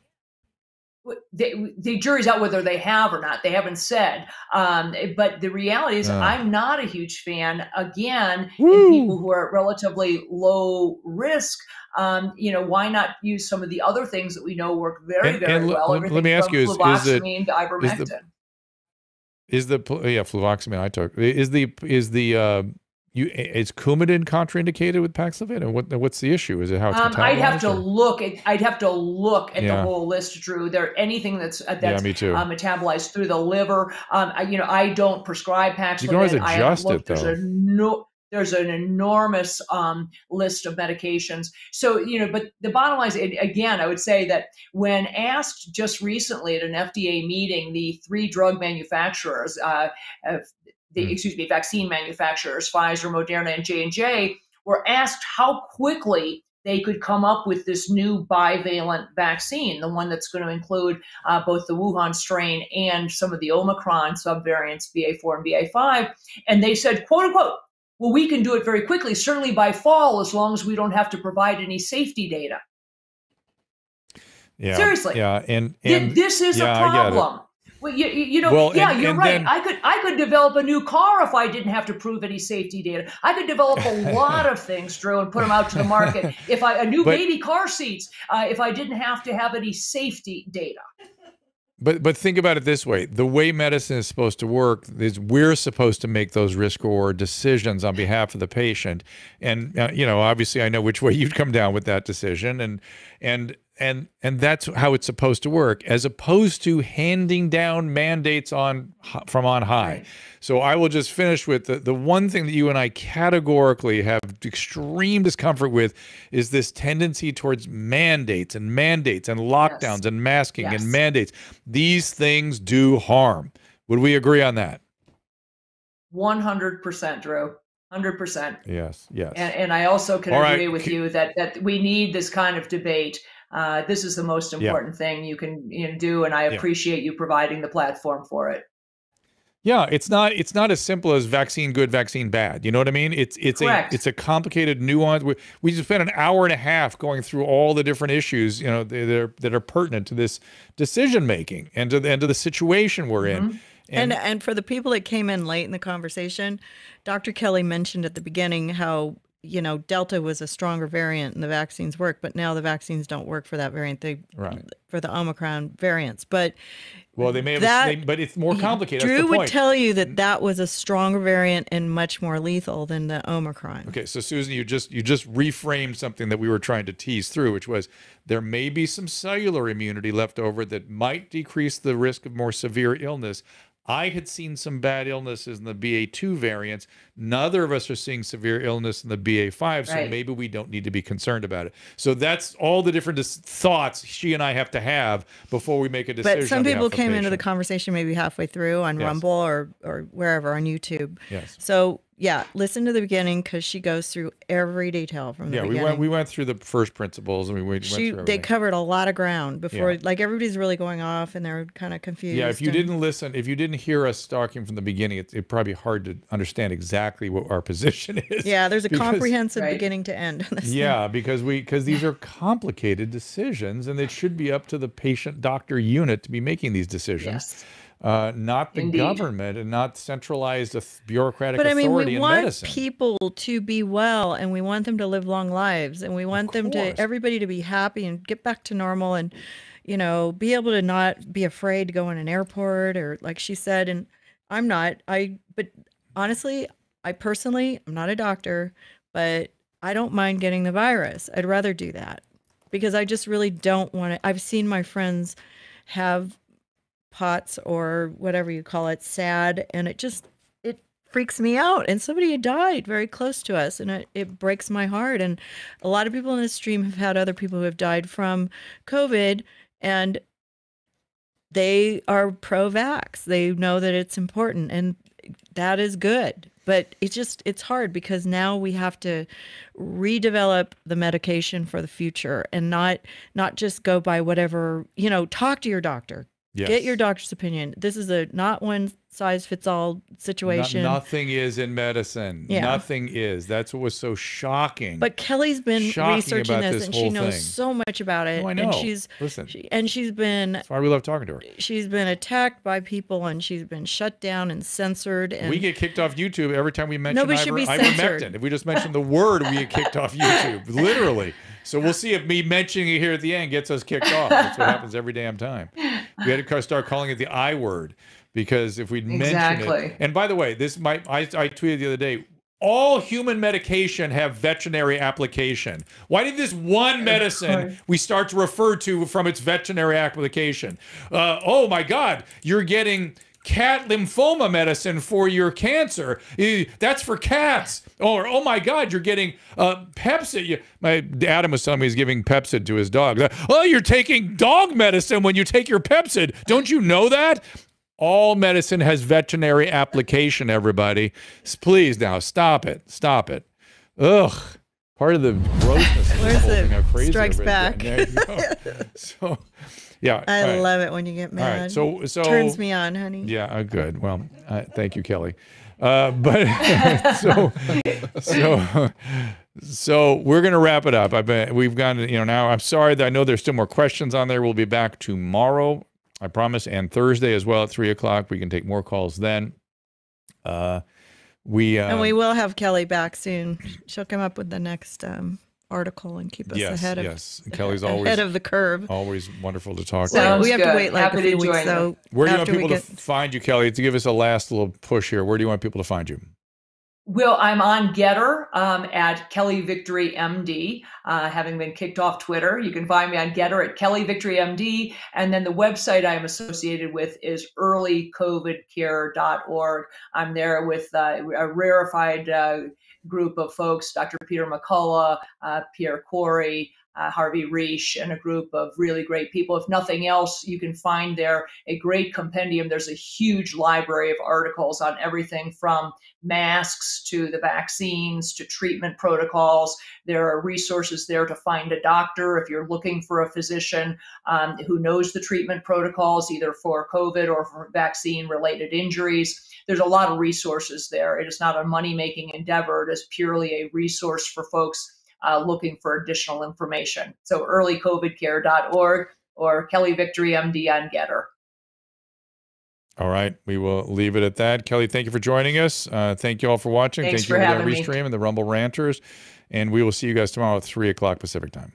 They, the jury's out whether they have or not. They haven't said. Um, but the reality is uh. I'm not a huge fan, again, Woo. in people who are at relatively low risk. Um, you know, why not use some of the other things that we know work very, and, very and well? Let, let me ask you, is, is it, ivermectin. Is the, is the, yeah, fluvoxamine I took. Is the, is the, uh, You, is Coumadin contraindicated with Paxlovid, and what what's the issue? Is it how it's um, I'd have to or? look at I'd have to look at yeah. the whole list, Drew. There anything that's uh, that's yeah, uh, metabolized through the liver. Um, I, you know, I don't prescribe Paxlovid. You can always adjust it though. There's a no. There's an enormous um, list of medications. So, you know, but the bottom line is, again, I would say that when asked just recently at an F D A meeting, the three drug manufacturers, uh, uh, the, excuse me, vaccine manufacturers, Pfizer, Moderna, and J and J, were asked how quickly they could come up with this new bivalent vaccine, the one that's going to include uh, both the Wuhan strain and some of the Omicron subvariants, B A four and B A five. And they said, quote unquote, well, we can do it very quickly, certainly by fall, as long as we don't have to provide any safety data. Yeah, seriously. Yeah, and, and this is yeah, a problem. Well, you, you know, well, yeah, and, you're and right. Then, I could I could develop a new car if I didn't have to prove any safety data. I could develop a lot of things, Drew, and put them out to the market. If I a new but, baby car seats, uh, if I didn't have to have any safety data. But but think about it this way: the way medicine is supposed to work is we're supposed to make those risk or decisions on behalf of the patient, and uh, you know, obviously, I know which way you'd come down with that decision, and and. And and that's how it's supposed to work, as opposed to handing down mandates on from on high. Right. So I will just finish with the, the one thing that you and I categorically have extreme discomfort with is this tendency towards mandates and mandates and lockdowns yes. and masking yes. and mandates. These things do harm. Would we agree on that? one hundred percent, Drew. one hundred percent. Yes, yes. And, and I also can All agree right. with you that, that we need this kind of debate. Uh, this is the most important yeah. thing you can you know, do, and I appreciate yeah. you providing the platform for it. Yeah, it's not it's not as simple as vaccine good, vaccine bad. You know what I mean? It's it's Correct. a it's a complicated nuance. We, we just spent an hour and a half going through all the different issues, you know, that are that are pertinent to this decision making and to the and to the situation we're mm-hmm. in. And, and and for the people that came in late in the conversation, Doctor Kelly mentioned at the beginning how, you know, Delta was a stronger variant and the vaccines work, but now the vaccines don't work for that variant. They right. for the Omicron variants, but well, they may have, that, they, but it's more complicated. Drew That's the would point. tell you that that was a stronger variant and much more lethal than the Omicron. Okay, so Susan, you just you just reframed something that we were trying to tease through, which was there may be some cellular immunity left over that might decrease the risk of more severe illness. I had seen some bad illnesses in the B A two variants. Neither of us are seeing severe illness in the B A five, so right. maybe we don't need to be concerned about it. So that's all the different thoughts she and I have to have before we make a decision. But some people came into the conversation maybe halfway through on yes. Rumble or, or wherever, on YouTube. Yes. So, yeah, listen to the beginning because she goes through every detail from the yeah, beginning. Yeah, we went, we went through the first principles and we went, she, went through everything. They covered a lot of ground before, yeah. like everybody's really going off and they're kind of confused. Yeah, if you and, didn't listen, if you didn't hear us talking from the beginning, it's it probably hard to understand exactly what our position is. Yeah, there's a because, comprehensive right. beginning to end. On this yeah, thing. because we because these are complicated decisions and it should be up to the patient-doctor unit to be making these decisions. Yes. Uh, not the Indeed. government and not centralized bureaucratic but, authority I mean, we in want medicine. People to be well, and we want them to live long lives, and we want them to everybody to be happy and get back to normal, and you know, be able to not be afraid to go in an airport or, like she said. And I'm not. I but honestly, I personally, I'm not a doctor, but I don't mind getting the virus. I'd rather do that because I just really don't want to. I've seen my friends have POTS or whatever you call it, SAD, and it just, it freaks me out. And somebody had died very close to us, and it, it breaks my heart. And a lot of people in this stream have had other people who have died from COVID, and they are pro-vax. They know that it's important, and that is good. But it's just, it's hard because now we have to redevelop the medication for the future and not, not just go by whatever, you know, talk to your doctor. Yes. Get your doctor's opinion. This is a not one size fits all situation. No, nothing is in medicine. Yeah. Nothing is. That's what was so shocking. But Kelly's been shocking researching this, this and she knows thing. so much about it. Oh, I know. And she's Listen. She, and she's been That's why we love talking to her. She's been attacked by people and she's been shut down and censored. And we get kicked off YouTube every time we mention Nobody iver, should be ivermectin. If we just mention the word, we get kicked off YouTube. Literally. So we'll see if me mentioning it here at the end gets us kicked off. That's what happens every damn time. We had to start calling it the I word because if we'd exactly. mention it. And by the way, this might, I, I tweeted the other day, all human medication have veterinary application. Why did this one medicine we start to refer to from its veterinary application? Uh, oh my God, you're getting cat lymphoma medicine for your cancer. That's for cats. Or, oh my God, you're getting uh, Pepsid. My Adam was telling me he's giving Pepsid to his dog. Oh, you're taking dog medicine when you take your Pepsid. Don't you know that? All medicine has veterinary application, everybody. Please now, stop it. Stop it. Ugh. Part of the grossness of the whole thing. How crazy strikes back. There you go. So... Yeah, I right. love it when you get mad. Right, so, so turns me on, honey. Yeah, uh, good. Well, uh, thank you, Kelly. Uh, but so, so, so we're gonna wrap it up. I bet we've gone. You know, now I'm sorry that I know there's still more questions on there. We'll be back tomorrow, I promise, and Thursday as well at three o'clock. We can take more calls then. Uh, we uh, and we will have Kelly back soon. She'll come up with the next. Um, article and keep us yes, ahead of yes. Kelly's always ahead of the curve. Always wonderful to talk so to. We have good. to wait like Happy a few weeks though. Where do you want people get... to find you, Kelly? To give us a last little push here. Where do you want people to find you? Well, I'm on Getter um, at Kelly Victory M D. Uh, having been kicked off Twitter, you can find me on Getter at Kelly Victory M D. And then the website I'm associated with is early covid care dot org. I'm there with uh, a rarefied uh, group of folks, Doctor Peter McCullough, uh, Pierre Corey, Uh, Harvey Reich, and a group of really great people. If nothing else, you can find there a great compendium. There's a huge library of articles on everything from masks to the vaccines to treatment protocols. There are resources there to find a doctor if you're looking for a physician um, who knows the treatment protocols, either for COVID or for vaccine-related injuries. There's a lot of resources there. It is not a money-making endeavor. It is purely a resource for folks Uh, looking for additional information. So early covid care dot org or Kelly Victory M D on Getter. All right. We will leave it at that. Kelly, thank you for joining us. Uh, thank you all for watching. Thanks thank for you for having the Restream me. And the Rumble Ranters. And we will see you guys tomorrow at three o'clock Pacific time.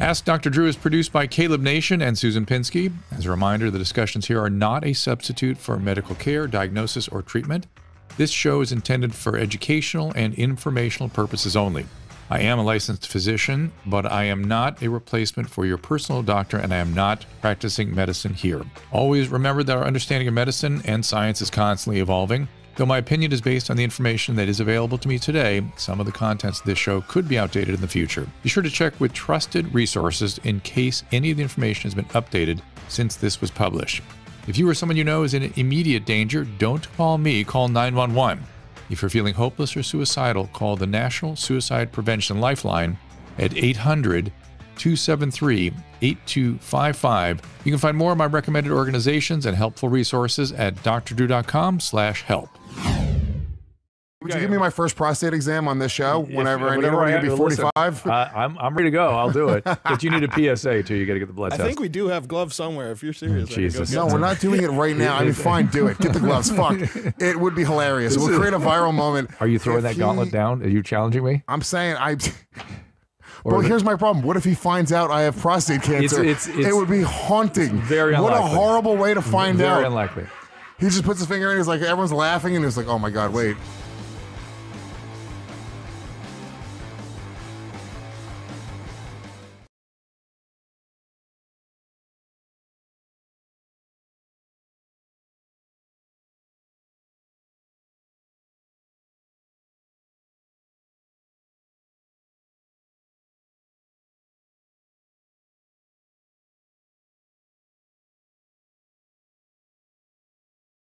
Ask Doctor Drew is produced by Caleb Nation and Susan Pinsky. As a reminder, the discussions here are not a substitute for medical care, diagnosis, or treatment. This show is intended for educational and informational purposes only. I am a licensed physician, but I am not a replacement for your personal doctor, and I am not practicing medicine here. Always remember that our understanding of medicine and science is constantly evolving. Though my opinion is based on the information that is available to me today, some of the contents of this show could be outdated in the future. Be sure to check with trusted resources in case any of the information has been updated since this was published. If you or someone you know is in immediate danger, don't call me, call nine one one. If you're feeling hopeless or suicidal, call the National Suicide Prevention Lifeline at eight hundred, two seven three, eight two five five. You can find more of my recommended organizations and helpful resources at drdrew dot com slash help. Would you give me my first prostate exam on this show whenever I need it? I'm going to be forty-five. Uh, I'm, I'm ready to go. I'll do it. But you need a P S A, too. You got to get the blood test. I think we do have gloves somewhere, if you're serious. Oh, Jesus. No, we're not doing it right now. I mean, fine, do it. Get the gloves. Fuck. It would be hilarious. We'll create a viral moment. Are you throwing that gauntlet down? Are you challenging me? I'm saying I... Well, here's my problem. What if he finds out I have prostate cancer? It's, it's, it's, it would be haunting. Very unlikely. What a horrible way to find out. Very unlikely. He just puts his finger in. He's like, everyone's laughing, and he's like, oh, my God, wait.